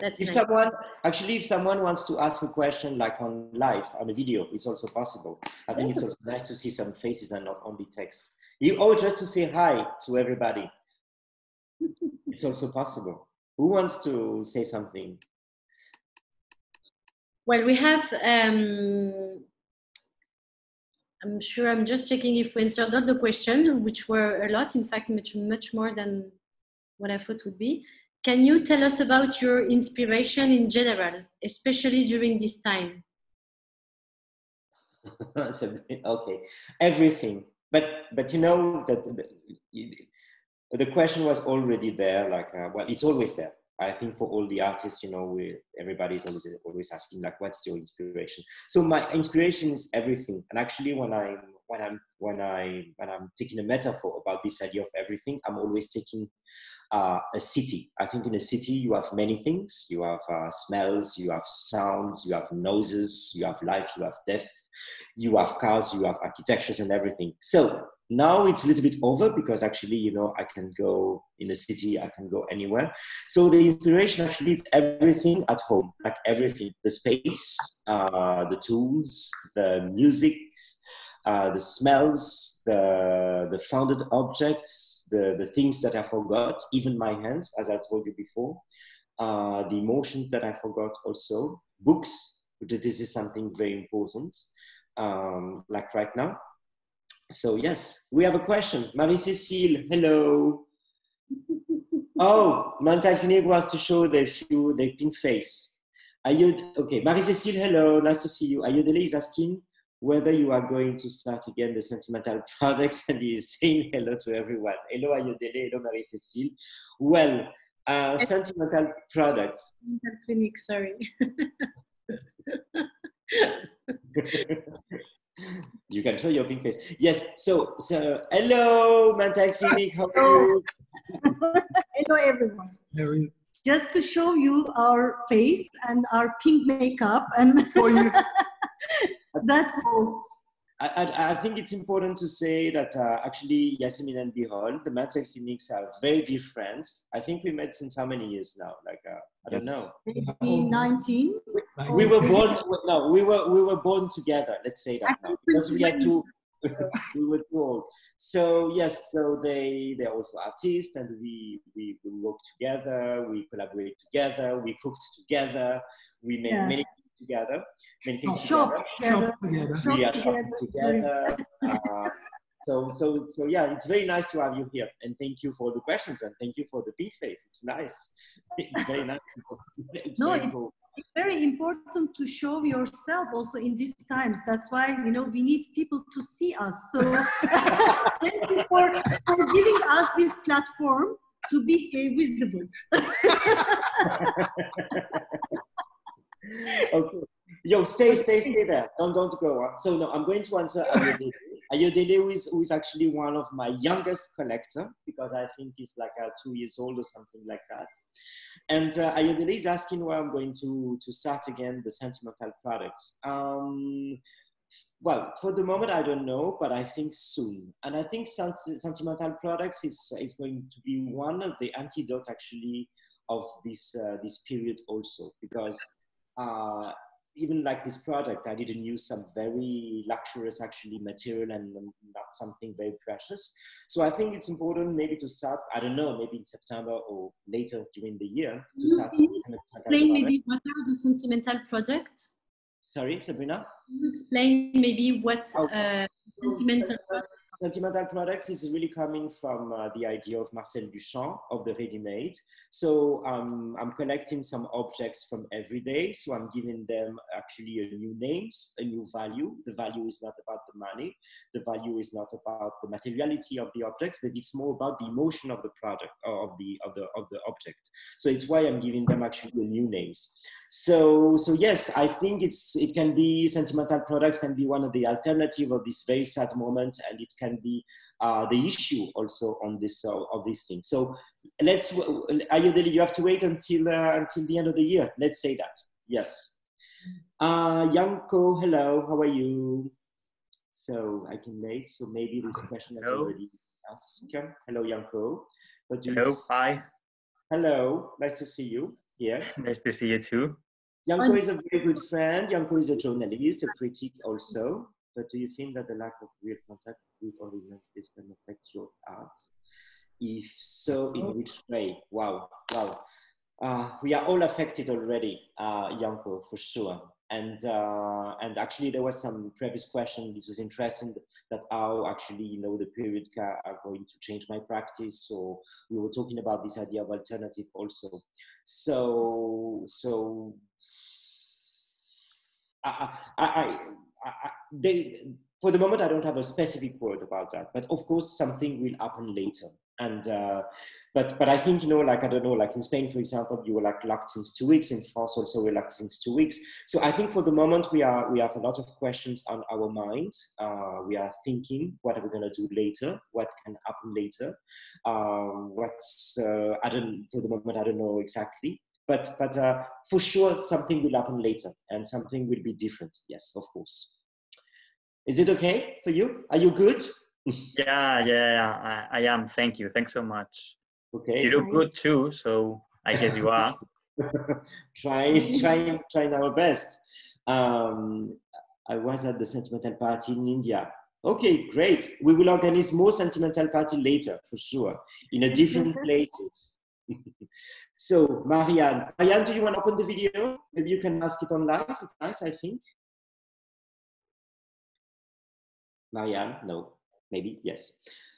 That's if nice. Someone actually, if someone wants to ask a question like on live on a video, it's also possible. I think it's also nice to see some faces and not only text. Just to say hi to everybody. It's also possible. Who wants to say something? Well, we have. I'm sure I'm just checking if we answered all the questions, which were a lot, in fact, much more than what I thought would be. Can you tell us about your inspiration in general, especially during this time? Okay, everything. But you know, the question was already there, like, well, it's always there. I think for all the artists, you know, everybody's always asking like, what's your inspiration? So my inspiration is everything. And actually, when I'm taking a metaphor about this idea of everything, I'm always taking a city. I think in a city you have many things. You have smells, you have sounds, you have noises, you have life, you have death, you have cars, you have architectures and everything. So now it's a little bit over because actually, you know, I can go in the city, I can go anywhere. So the inspiration actually is everything at home, like everything, the space, the tools, the music, the smells, the founded objects, the things that I forgot, even my hands, as I told you before, the emotions that I forgot also, books, this is something very important, like right now. So yes, we have a question. Marie-Cécile, hello. Oh, Mental Clinic wants to show their pink face. Okay, Marie-Cécile, hello, nice to see you. Ayodele is asking whether you are going to start again the sentimental products, and he is saying hello to everyone. Hello, Ayodele, hello, Marie-Cécile. Well, sentimental products. Mental Clinic, sorry. You can show your pink face. Yes, so hello, Mental Clinic, how are you? Hello, everyone. How are you? Just to show you our face and our pink makeup, and for you. That's all. I think it's important to say that actually, Yasemin and Bihan, the Mental Clinics are very dear friends. I think we met since how many years now? Like, I don't know. Maybe 19? We were born, no, we were born together, let's say that now, because we had to, we were too old. So yes, so they're also artists, and we work together, we collaborate together, we cooked together, we made many things together. Many things together. So yeah, it's very nice to have you here, and thank you for the questions, and thank you for the big face. It's nice. It's very nice. It's no, very cool. It's very important to show yourself also in these times. That's why, you know, we need people to see us. So thank you for giving us this platform to be visible. Okay. Yo, stay there. Don't go on. So no, I'm going to answer Ayodele. Ayodele is actually one of my youngest collector, because I think he's like 2 years old or something like that. And Ayodele is asking where I'm going to start again the sentimental products. Well, for the moment, I don't know, but I think soon. And I think sentimental products is going to be one of the antidote actually of this, this period also, because even like this project, I didn't use some very luxurious actually material and not something very precious. So I think it's important maybe to start, I don't know, maybe in September or later during the year to start. Explain maybe what are the sentimental projects? Sorry, Sabrina? Can you explain maybe what sentimental projects? Sentimental products is really coming from the idea of Marcel Duchamp of the ready-made. So I'm collecting some objects from everyday. So I'm giving them actually a new names, a new value. The value is not about the money. The value is not about the materiality of the objects, but it's more about the emotion of the product, of the object. So it's why I'm giving them actually new names. So yes, I think it can be sentimental products can be one of the alternative of this very sad moment, and it can be the issue also on this of this thing. So let's, Ayodele, you have to wait until the end of the year. Let's say that. Yes. Yanko, hello. How are you? So I can wait. So maybe this question has already asked. Hello, Yanko. Hello. Hi. Hello. Nice to see you here. Nice to see you too. Yanko is a very good friend. Yanko is a journalist, a critic also. But do you think that the lack of real contact with audience this can affect your art? If so, in which way? Wow, wow. We are all affected already, Yanko, for sure. And actually there was some previous question, this was interesting, that how actually, you know, the period are going to change my practice. So we were talking about this idea of alternative also. So for the moment, I don't have a specific word about that, but of course, something will happen later. And but I think, you know, like, I don't know, like in Spain, for example, you were like locked since 2 weeks. In France, also we're locked since 2 weeks. So I think for the moment, we have a lot of questions on our minds. We are thinking, what are we gonna do later? What can happen later? For the moment, I don't know exactly. But for sure, something will happen later, and something will be different. Yes, of course. Is it okay for you? Are you good? Yeah, I am. Thank you. Thanks so much. Okay. You look good too, so I guess you are. Trying our best. I was at the sentimental party in India. Okay, great. We will organize more sentimental party later, for sure, in a different places. So, Marianne, do you want to open the video? Maybe you can ask it on live. It's nice, I think. Marianne, no, maybe, yes.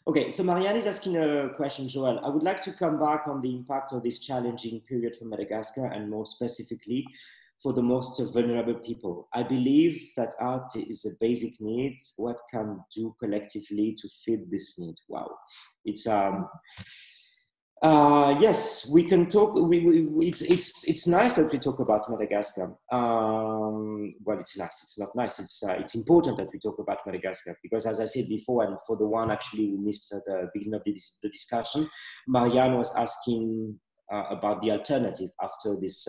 Okay, so Marianne is asking a question, Joël. I would like to come back on the impact of this challenging period for Madagascar, and more specifically for the most vulnerable people. I believe that art is a basic need. What can we do collectively to feed this need? Wow, it's... yes, we can talk. It's nice that we talk about Madagascar. Well, it's nice. It's not nice. It's important that we talk about Madagascar because, as I said before, and for the one actually who missed at the beginning of the discussion, Marianne was asking about the alternative after this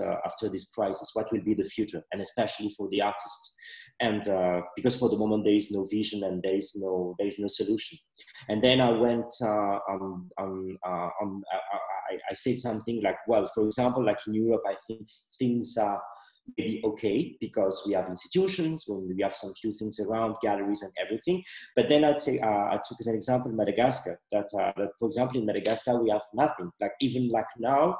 crisis. What will be the future, and especially for the artists? And because for the moment there is no vision and there is no solution. And then I went I said something like, well, for example, like in Europe, I think things are maybe okay because we have institutions, when we have some few things around, galleries and everything. But then I took as an example Madagascar, that for example in Madagascar we have nothing. Like even like now,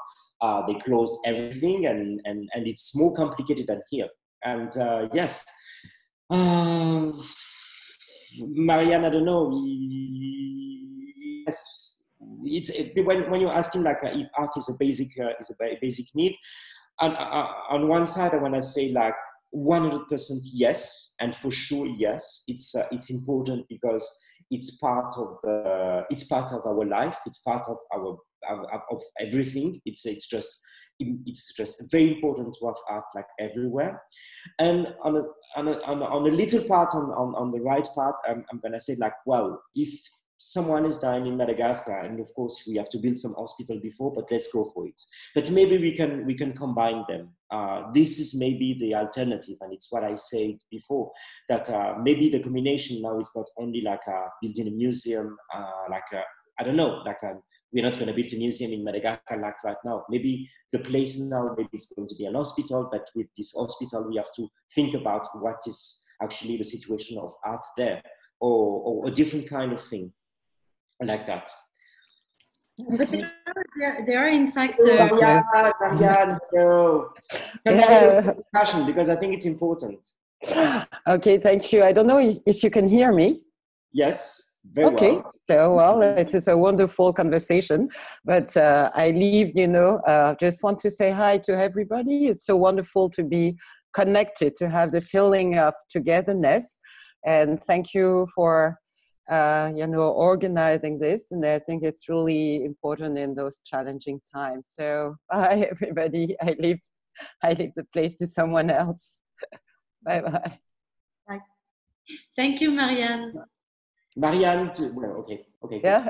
they closed everything, and it's more complicated than here. And yes. Marianne, I don't know. Yes, it's when you're asking like if art is a basic need. On one side, I want to say like 100% yes, and for sure yes, it's important because it's part of our life. It's part of our of everything. It's just very important to have art like everywhere. And on a little part, on the right part, I'm gonna say like, well, if someone is dying in Madagascar, and of course we have to build some hospital before, but let's go for it. But maybe we can combine them. This is maybe the alternative, and it's what I said before, that maybe the combination now is not only like building a museum, like I don't know, like We're not going to build a museum in Madagascar like right now. Maybe the place now, maybe it's going to be an hospital, but with this hospital, we have to think about what is actually the situation of art there, or a different kind of thing like that. But there are in fact... discussion, because I think it's important. Okay, thank you. I don't know if you can hear me. Yes. Very well, it is a wonderful conversation, but I leave, just want to say hi to everybody. It's so wonderful to be connected, to have the feeling of togetherness, and thank you for, organizing this, and I think it's really important in those challenging times. So, bye everybody, I leave the place to someone else. Bye-bye. Bye. Thank you, Marianne. Marianne, okay. Yeah.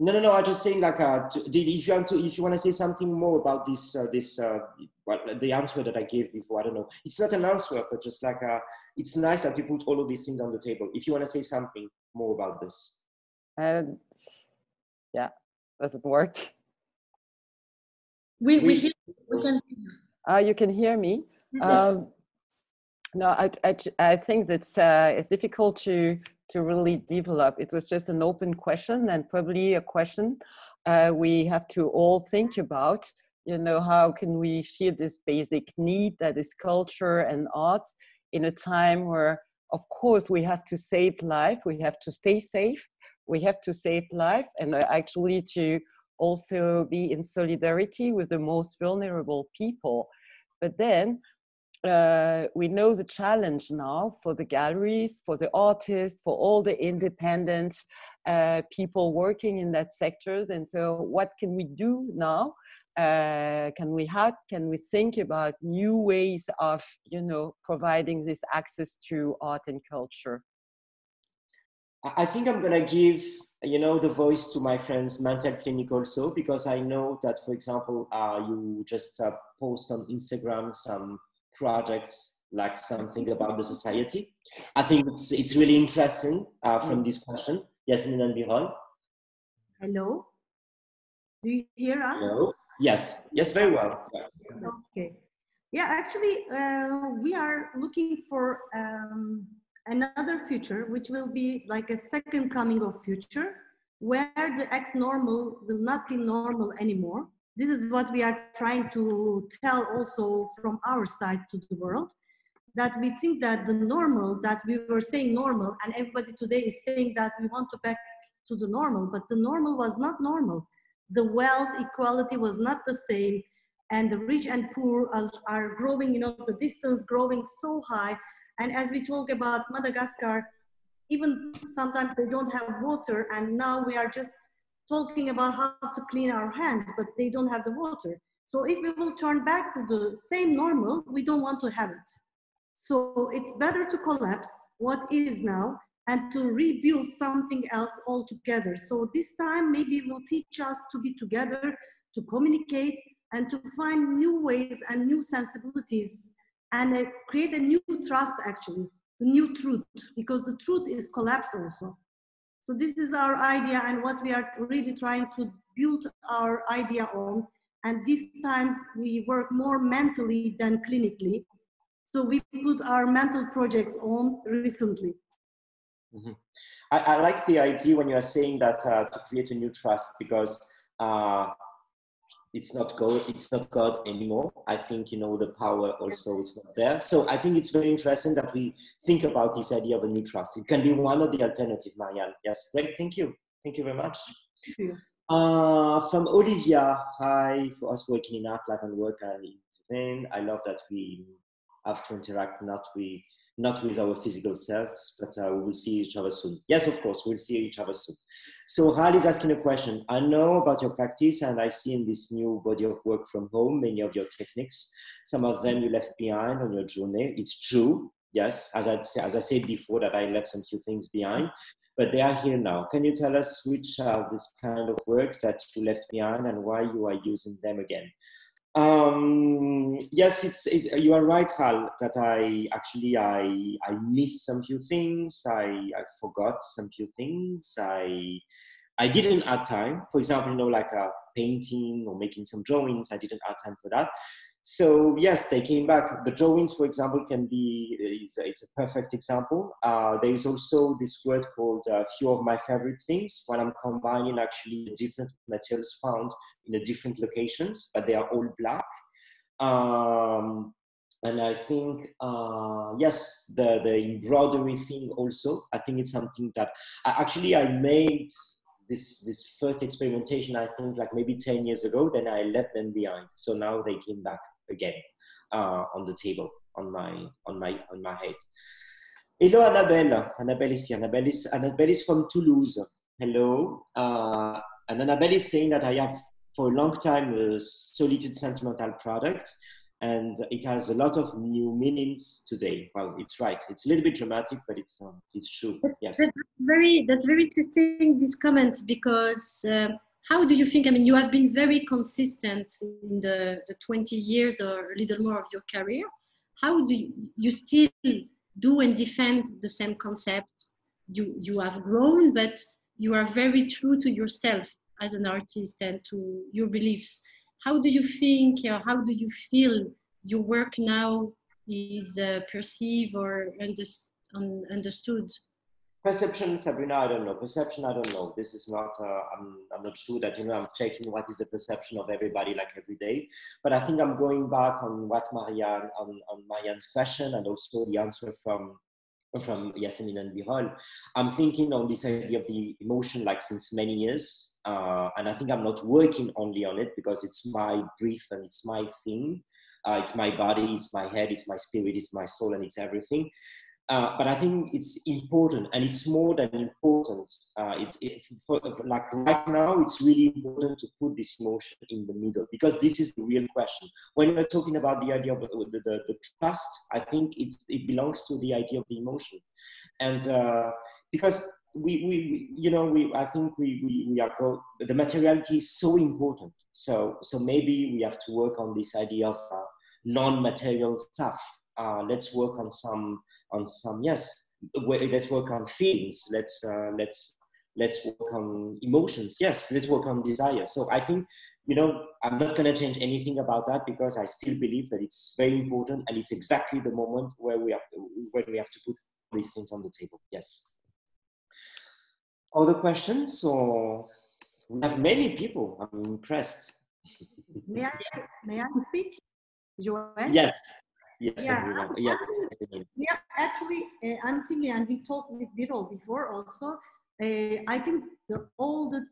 No. I just saying, if you want to say something more about this, the answer that I gave before, I don't know. It's not an answer, but just it's nice that you put all of these things on the table. If you want to say something more about this, does it work? We can. You can hear me. Yes. No, I think that it's difficult to really develop. It was just an open question, and probably a question we have to all think about, how can we feed this basic need that is culture and arts in a time where, of course, we have to save life, we have to stay safe, we have to save life, and actually to also be in solidarity with the most vulnerable people. But then, we know the challenge now for the galleries, for the artists, for all the independent people working in that sectors. And so what can we do now? Can we think about new ways of, providing this access to art and culture? I think I'm going to give, the voice to my friends Mental Clinic also, because I know that, for example, you just post on Instagram some projects, like something about the society. I think it's really interesting from this question. Yasemin and Bihan. Hello. Do you hear us? Hello. Yes. Yes, very well. Okay. Yeah, actually, we are looking for another future, which will be like a second coming of future, where the ex-normal will not be normal anymore. This is what we are trying to tell also from our side to the world, that we think that the normal, that we were saying normal, and everybody today is saying that we want to back to the normal, but the normal was not normal. The wealth equality was not the same, and the rich and poor are growing, the distance growing so high. And as we talk about Madagascar, even sometimes they don't have water, and now we are just talking about how to clean our hands, but they don't have the water. So if we will turn back to the same normal, we don't want to have it. So it's better to collapse what is now and to rebuild something else altogether. So this time maybe it will teach us to be together, to communicate, and to find new ways and new sensibilities, and create a new trust, actually, the new truth, because the truth is collapsed also. So this is our idea, and what we are really trying to build our idea on. And these times we work more mentally than clinically. So we put our mental projects on recently. Mm-hmm. I like the idea when you are saying that to create a new trust, because it's not God anymore. I think, the power also is not there. So I think it's very interesting that we think about this idea of a new trust. It can be one of the alternatives, Marianne. Yes, great, thank you. Thank you very much. Thank you. From Olivia, hi, for us working in art, life and work, and in I love that we have to interact, not with our physical selves, but we will see each other soon. Yes, of course, we'll see each other soon. So Hal is asking a question. I know about your practice, and I see in this new body of work from home, many of your techniques. Some of them you left behind on your journey. It's true, yes, as I said before, that I left some few things behind, but they are here now. Can you tell us which are this kind of works that you left behind and why you are using them again? Yes, you are right, Hal, that I missed some few things, I forgot some few things, I I didn't have time. For example, you know, like painting or making some drawings, I didn't have time for that. So yes, they came back. The drawings, for example, can be, it's a perfect example. There is also this word called a few of my favorite things, when I'm combining actually different materials found in the different locations, but they are all black. And I think, yes, the embroidery thing also, I think it's something that I made this first experimentation, I think like maybe 10 years ago, then I left them behind. So now they came back again on the table, on my head. Hello, Annabelle. Annabelle is here. Annabelle is from Toulouse. Hello. And Annabelle is saying that I have for a long time a solitude sentimental product, and it has a lot of new meanings today. Well, it's right. It's a little bit dramatic, but it's true. Yes. That's very interesting, this comment, because how do you think, I mean, you have been very consistent in the 20 years or a little more of your career. How do you still do and defend the same concept? You have grown, but you are very true to yourself as an artist and to your beliefs. How do you think, or how do you feel your work now is perceived or understood? Perception, Sabrina, I don't know. Perception, I don't know. This is not, I'm not sure that, you know, I'm checking what is the perception of everybody like every day. But I think I'm going back on what Marianne, on Marianne's question, and also the answer from Yasemin and Bihan. I'm thinking on this idea of the emotion like since many years, and I think I'm not working only on it because it's my brief and it's my thing. It's my body, it's my head, it's my spirit, it's my soul, and it's everything. But I think it's important, and it's more than important. Like right now, it's really important to put this emotion in the middle, because this is the real question. When we're talking about the idea of the trust, I think it belongs to the idea of the emotion. And because I think the materiality is so important. So maybe we have to work on this idea of non-material stuff. Let's work on some yes. Let's work on feelings. Let's work on emotions. Yes, let's work on desire. So I think, you know, I'm not going to change anything about that, because I still believe that it's very important, and it's exactly the moment where we have to put these things on the table. Yes. Other questions? Or we have many people. I'm impressed. May I speak, Joël? Yes. Yes, yeah, yeah. Actually, Anthony, and we talked with Birol before also. I think all the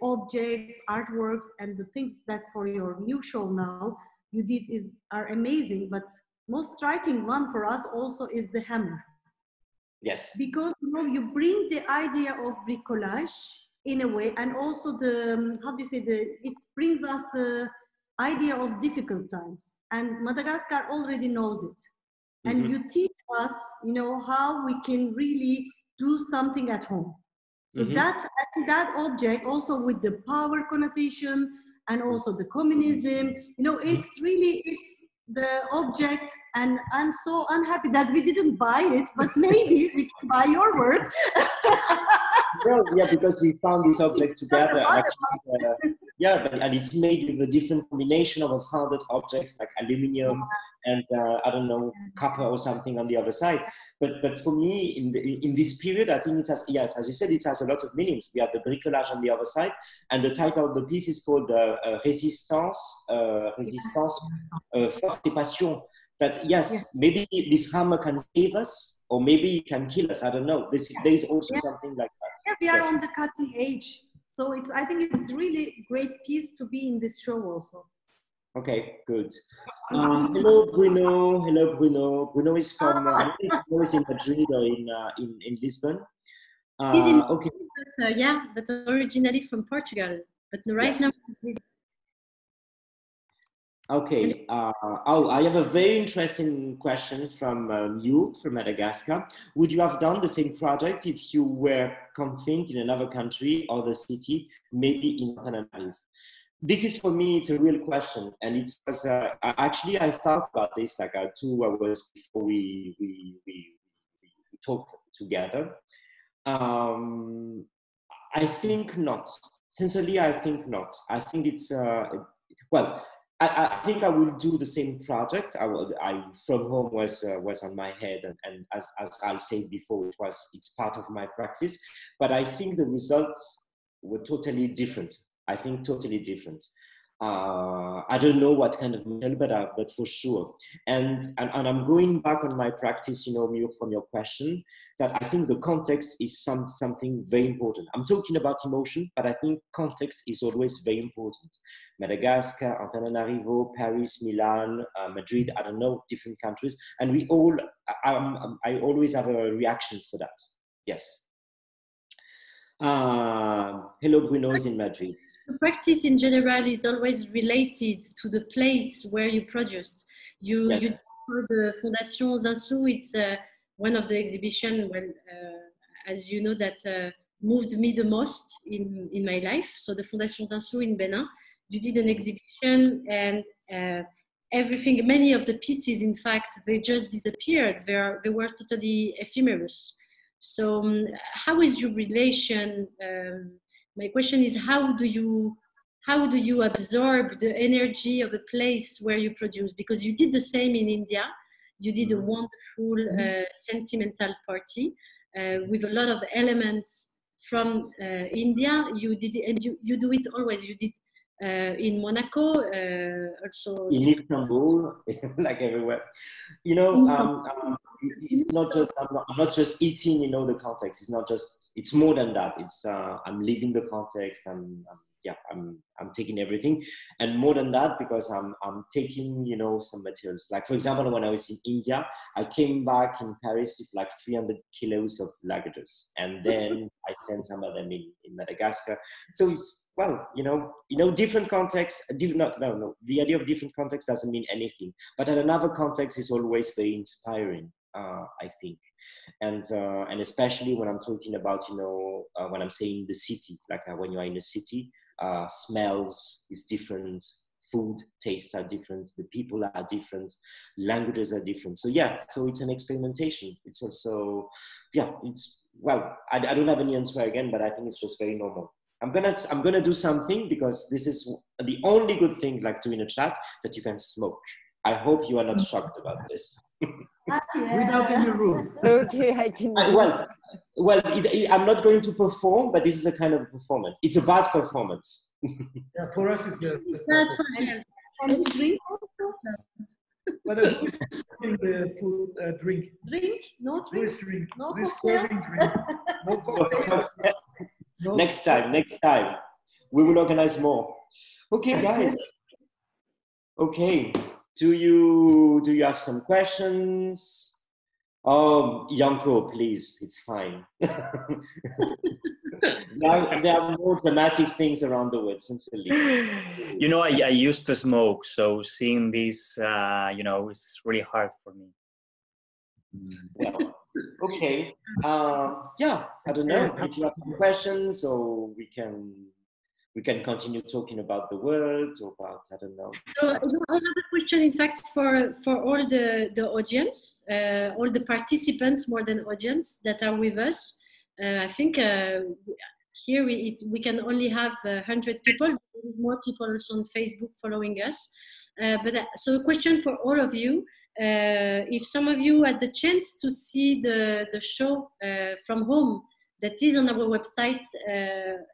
objects, artworks, and the things that for your new show now you did are amazing. But most striking one for us also is the hammer. Yes. Because, you know, you bring the idea of bricolage in a way, and also it brings us the idea of difficult times, and Madagascar already knows it. And mm-hmm. You teach us, you know, how we can really do something at home. So mm-hmm. that object also with the power connotation and also the communism, you know, it's the object, and I'm so unhappy that we didn't buy it, but maybe we can buy your work. Well, yeah, because we found this object together. Actually, yeah, and it's made with a different combination of founded objects like aluminium and I don't know, copper or something on the other side. But for me, in this period, I think it has, yes, as you said, it has a lot of meanings. We have the bricolage on the other side, and the title of the piece is called Résistance, Force et Passion. But yes, maybe this hammer can save us, or maybe it can kill us. I don't know. There is also something like that. Yeah, we are on the cutting edge. So I think it's really great piece to be in this show also. Okay, good. Hello, Bruno. Hello, Bruno. Bruno is from, I think Bruno is in Madrid or in Lisbon. He's in okay. But, yeah, but originally from Portugal. But right now. Okay, I have a very interesting question from you, from Madagascar. Would you have done the same project if you were confined in another country or the city, maybe in Tana? This is, for me, it's a real question. And it was, actually, I thought about this like 2 hours before we talked together. I think not. Sincerely, I think not. I think it's, well, I think I will do the same project. From Home was on my head, and as I said before, it's part of my practice. But I think the results were totally different. I think totally different. I don't know what kind of model, but for sure. And I'm going back on my practice, you know, Mio, from your question, that I think the context is something very important. I'm talking about emotion, but I think context is always very important. Madagascar, Antananarivo, Paris, Milan, Madrid, I don't know, different countries. And we all, I always have a reaction for that. Yes. Hello, Buenos in Madrid. The practice in general is always related to the place where you produced. You discovered the Fondation Zinsou. It's one of the exhibitions, when, as you know, that moved me the most in my life. So the Fondation Zinsou in Benin, you did an exhibition, and everything, many of the pieces, in fact, they just disappeared. They were totally ephemerous. So how is your relation? My question is, how do you absorb the energy of a place where you produce? Because you did the same in India. You did a wonderful sentimental party with a lot of elements from India. You did, and you do it always. You did in Monaco, also in Istanbul, like everywhere. You know, it's not just, I'm not just eating, you know, the context. It's not just, it's more than that. It's, I'm living the context. I'm taking everything. And more than that, because I'm taking, you know, some materials. Like, for example, when I was in India, I came back in Paris with like 300 kilos of luggages. And then I sent some of them in Madagascar. So it's, well, you know, different contexts, the idea of different contexts doesn't mean anything. But at another context is always very inspiring. I think, and especially when I'm talking about, you know, when I'm saying the city, like when you are in a city, smells is different, food tastes are different, the people are different, languages are different. So yeah, so it's an experimentation. It's also, yeah, it's, well, I don't have any answer again, but I think it's just very normal. I'm gonna do something, because this is the only good thing, like doing a chat, that you can smoke. I hope you are not shocked about this. Without any rule. Okay, I can. Well, I'm not going to perform, but this is a kind of performance. It's a bad performance. Yeah, for us, it's bad. But the food, drink. Drink? No drink. Drink. No serving drink. No cocktail. No. Next time, we will organize more. Okay, guys. Okay. Do you have some questions? Oh, Yanko, please, it's fine. there are more dramatic things around the world, sincerely. You know, I used to smoke, so seeing this, you know, it's really hard for me. Yeah. Okay. Yeah, I don't know if you have some questions, so we can continue talking about the world, or about, I don't know. So I have a question, in fact, for all the audience, all the participants, more than audience, that are with us. I think here we can only have 100 people, more people also on Facebook following us. So a question for all of you. If some of you had the chance to see the show From Home, that is on our website,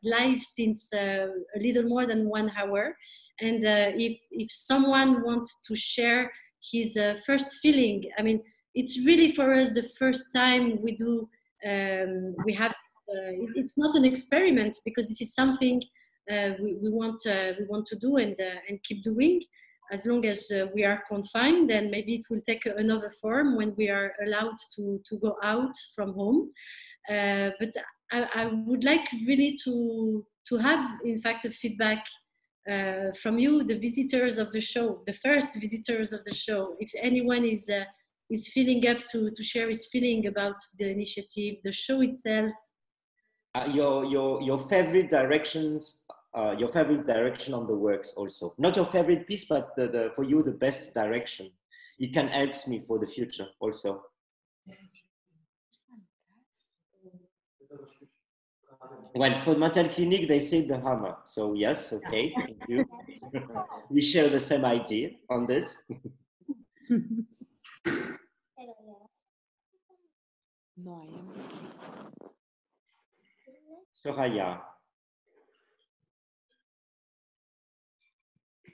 live since a little more than 1 hour. And if someone wants to share his first feeling, I mean, it's really for us the first time we do, we have, it's not an experiment, because this is something we want to do and keep doing. As long as we are confined, then maybe it will take another form when we are allowed to go out from home. But I would like really to have, in fact, a feedback from you, the visitors of the show, the first visitors of the show. If anyone is feeling up to share his feeling about the initiative, the show itself, your favorite directions. Your favorite direction on the works also. Not your favorite piece, but for you, the best direction. It can help me for the future also. Well, for Mental Clinic, they say the hammer. So yes, okay, thank you. We share the same idea on this. Soraya.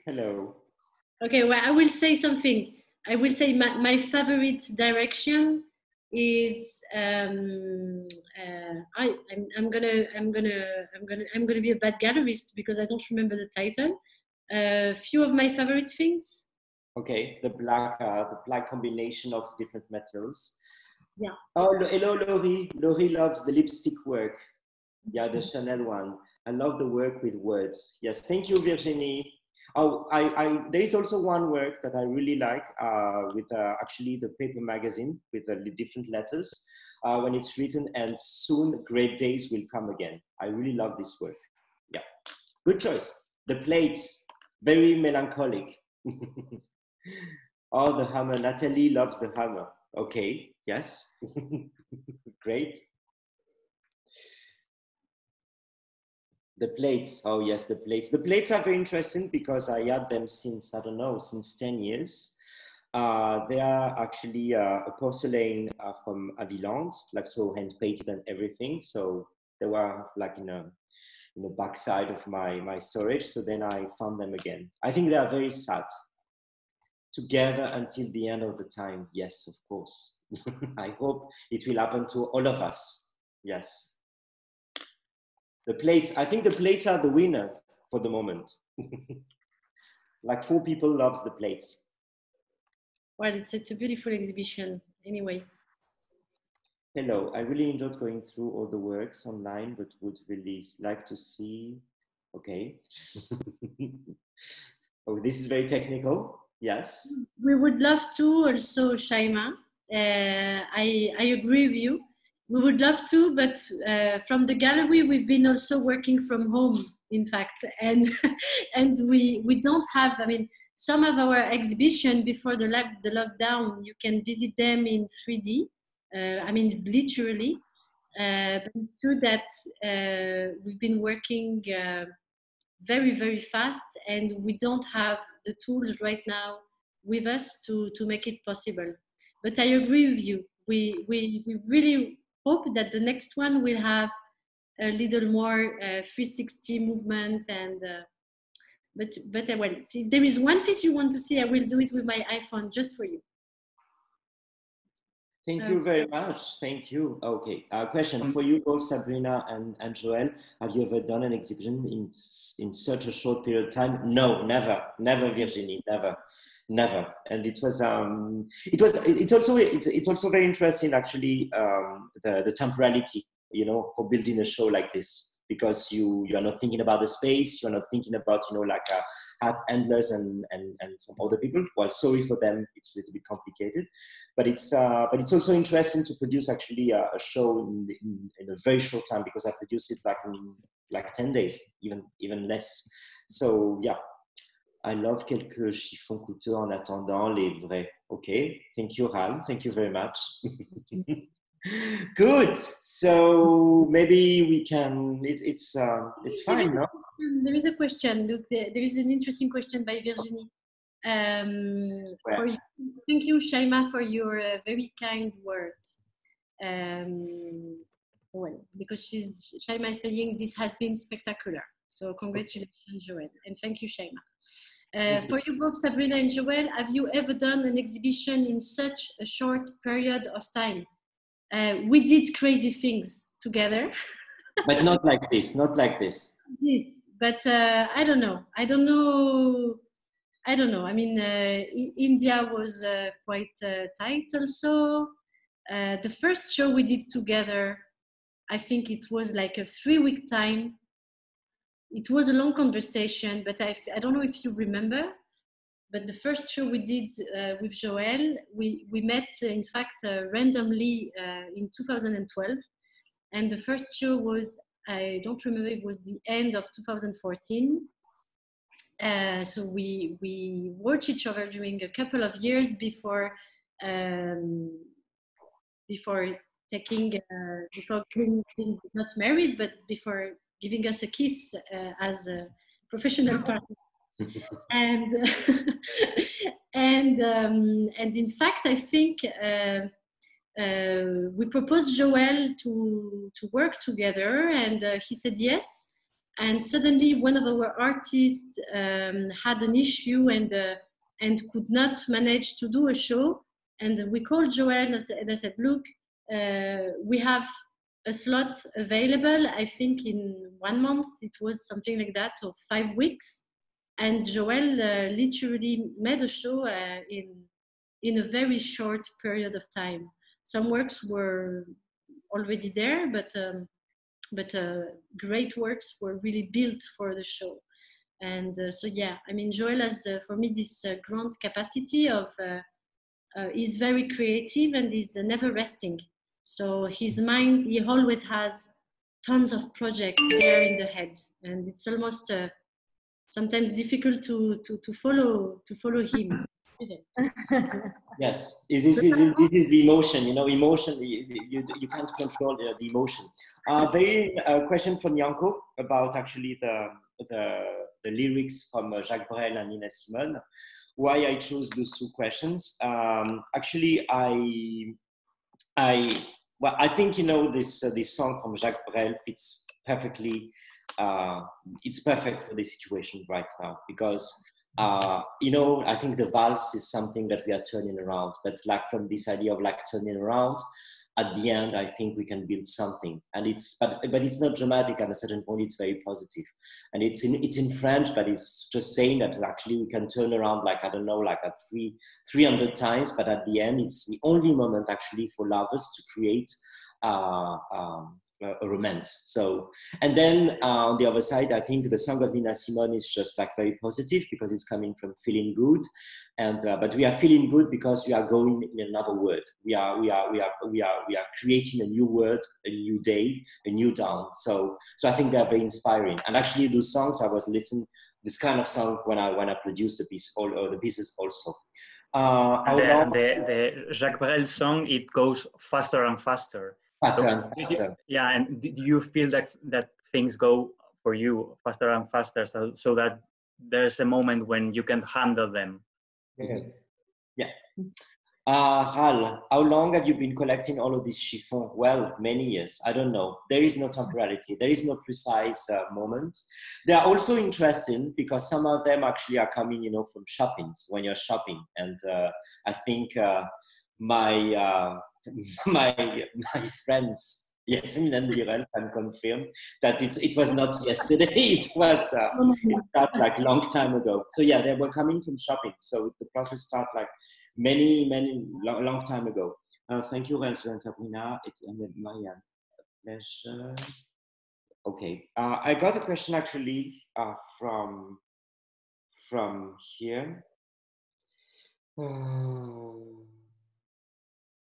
Hello. Okay, well, I will say something. I will say my favorite direction is I'm gonna be a bad gallerist because I don't remember the title. Few of my favorite things. Okay, the black combination of different metals. Yeah. Oh, hello, Laurie. Laurie loves the lipstick work. Yeah, the Chanel one. I love the work with words. Yes, thank you, Virginie. Oh, there is also one work that I really like with actually the paper magazine with the different letters when it's written, and soon great days will come again. I really love this work. Yeah, good choice. The plates, very melancholic. Oh, the hammer. Natalie loves the hammer. Okay, yes, great. The plates, oh yes, the plates. The plates are very interesting because I had them since, I don't know, since 10 years. They are actually a porcelain from Aviland, like so hand painted and everything. So they were like in the backside of my storage. So then I found them again. I think they are very sad. Together until the end of the time. Yes, of course. I hope it will happen to all of us. Yes. The plates, I think the plates are the winners for the moment. Like 4 people loves the plates. Well, it's a beautiful exhibition anyway. Hello, I really enjoyed going through all the works online, but would really like to see, okay. Oh, this is very technical, yes. We would love to also, Shaima, I agree with you. We would love to, but from the gallery, we've been also working from home, in fact. And, and we don't have, I mean, some of our exhibition before the lockdown, you can visit them in 3D. I mean, literally. But through that, we've been working very, very fast, and we don't have the tools right now with us to make it possible. But I agree with you. We really hope that the next one will have a little more 360 movement, and but well, if there is one piece you want to see, I will do it with my iPhone just for you. Thank you very much. Thank you. Okay, question for you both, Sabrina and Joël. Have you ever done an exhibition in such a short period of time? No, never, never, Virginie, never. Never. And it's also very interesting actually, the temporality, you know, for building a show like this, because you are not thinking about the space, you're not thinking about, you know, like hat handlers and some other people. Well, sorry for them, it's a little bit complicated, but it's also interesting to produce actually a show in a very short time, because I produced it like in like 10 days, even less. So yeah. I love quelques chiffons coûteux en attendant les vrais. Okay, thank you, Hal. Thank you very much. Good. So maybe we can. It's fine, no? There is a question. Look, there is an interesting question by Virginie. Thank you, Shaima, for your very kind words. Well, because Shaima is saying this has been spectacular. So congratulations, Joël, and thank you, Shaima. For you both, Sabrina and Joël, have you ever done an exhibition in such a short period of time? We did crazy things together. But not like this, not like this. Yes, but I don't know. I don't know. I mean, India was quite tight also. The first show we did together, I think it was like a 3-week time. It was a long conversation, but I don't know if you remember, but the first show we did with Joël, we met, in fact, randomly in 2012. And the first show was, I don't remember, it was the end of 2014. So we watched each other during a couple of years before taking, before being not married, but before giving us a kiss as a professional partner. And and in fact, I think we proposed Joël to work together, and he said yes. And suddenly, one of our artists had an issue and could not manage to do a show. And we called Joël and I said, look, we have a slot available, I think in 1 month, it was something like that, or 5 weeks. And Joël literally made a show in a very short period of time. Some works were already there, but great works were really built for the show. And so, yeah, I mean, Joël has, for me, this grand capacity of, he's very creative and he's never resting. So his mind, he always has tons of projects there in the head. And it's almost sometimes difficult to follow him. Yes, it is the emotion, you know, you can't control the emotion. Very question from Yanko about actually the lyrics from Jacques Brel and Nina Simone. Why I chose those two questions? Actually, I think, you know, this song from Jacques Brel fits perfectly. It's perfect for the situation right now because, you know, I think the valse is something that we are turning around, but like from this idea of like turning around, at the end, I think we can build something, and but it's not dramatic. At a certain point, it's very positive, and it's in French, but it's just saying that actually we can turn around, like I don't know, like at 300 times, but at the end, it's the only moment actually for lovers to create a romance. So, and then on the other side, I think the song of Nina Simone is just like very positive because it's coming from feeling good, and but we are feeling good because we are going in another world. We are creating a new world, a new day, a new dawn. So I think they are very inspiring. And actually, those songs I was listening this kind of song when I produced the piece or the pieces also. The Jacques Brel song, it goes faster and faster. Faster and faster. Yeah, and do you feel that things go for you faster and faster, so that there's a moment when you can handle them? Yes. Yeah. Hal, how long have you been collecting all of this chiffon? Well, many years. I don't know. There is no temporality. There is no precise moment. They are also interesting because some of them actually are coming, you know, from shoppings, when you're shopping. And I think my friends, Yasemin and Bihan, can confirm that it was not yesterday. It was like long time ago. So yeah, they were coming from shopping. So the process started like many long time ago. Thank you, Renzo and Sabrina. It's Marianne. Pleasure. Okay, I got a question actually from here.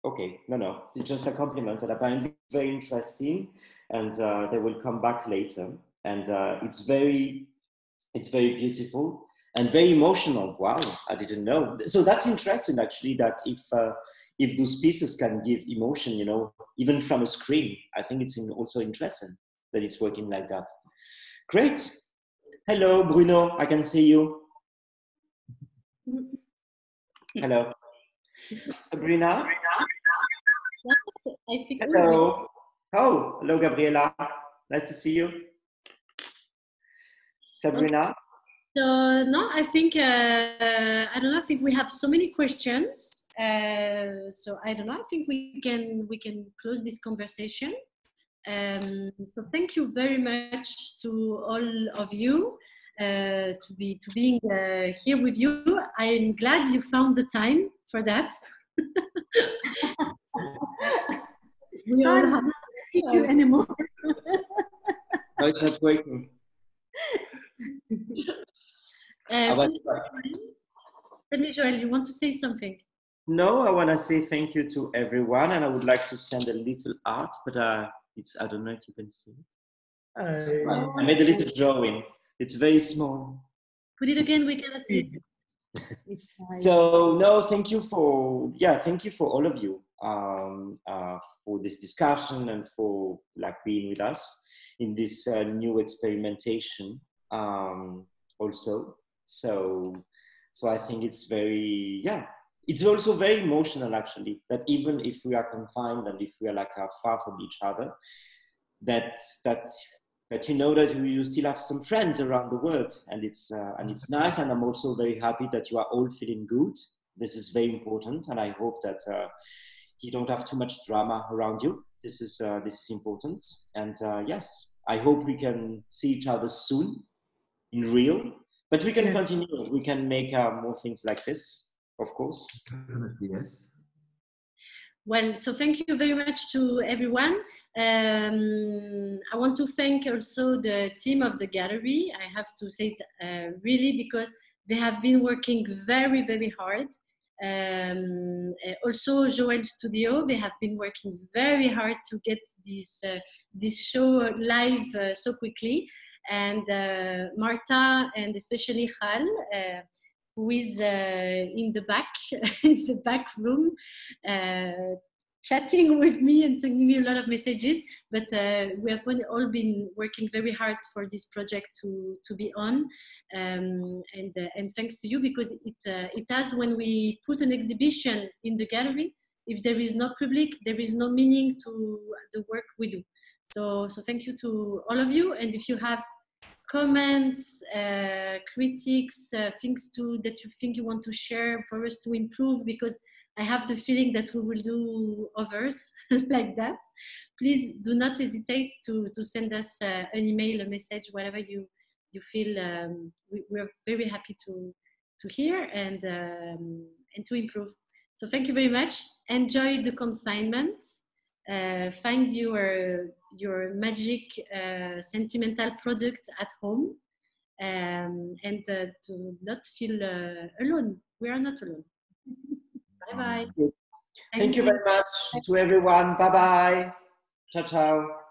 Okay, no, it's just a compliment that apparently very interesting, and they will come back later. And it's very beautiful and very emotional. Wow, I didn't know. So that's interesting actually, that if those pieces can give emotion, you know, even from a screen, I think it's also interesting that it's working like that. Great. Hello, Bruno, I can see you. Hello. Sabrina? Hello. Oh, hello, Gabriela. Nice to see you. Sabrina? So, no, I think, I don't know, I think we have so many questions. So, I don't know, I think we can close this conversation. So, thank you very much to all of you. To being here with you. I'm glad you found the time for that. We all have not hit you anymore. No, it's not working. Joël, you want to say something? No, I want to say thank you to everyone, and I would like to send a little art, but I don't know if you can see it. I made a little drawing. It's very small. Put it again, we cannot see. So no, thank you for, thank you for all of you for this discussion and for like being with us in this new experimentation also. So I think it's very, it's also very emotional actually, that even if we are confined and if we are like far from each other, that you know that you still have some friends around the world, and it's nice. And I'm also very happy that you are all feeling good. This is very important, and I hope that you don't have too much drama around you. This is important, and yes, I hope we can see each other soon in real. But we can continue. We can make more things like this, of course. Yes. Well, so thank you very much to everyone. I want to thank also the team of the gallery. I have to say it really, because they have been working very, very hard. Also Joël Studio, they have been working very hard to get this show live so quickly. And Marta and especially Hal, who is in the back, in the back room, chatting with me and sending me a lot of messages. But we have all been working very hard for this project to be on. And thanks to you, because it has, when we put an exhibition in the gallery, if there is no public, there is no meaning to the work we do. So thank you to all of you. And if you have comments, critics, things that you think you want to share for us to improve, because I have the feeling that we will do others like that, please do not hesitate to send us an email, a message, whatever you feel. We're very happy to hear and to improve. So thank you very much. Enjoy the confinement. Find your magic sentimental product at home, and to not feel alone. We are not alone. Bye bye. Thank you very much to everyone. Bye bye. Ciao ciao.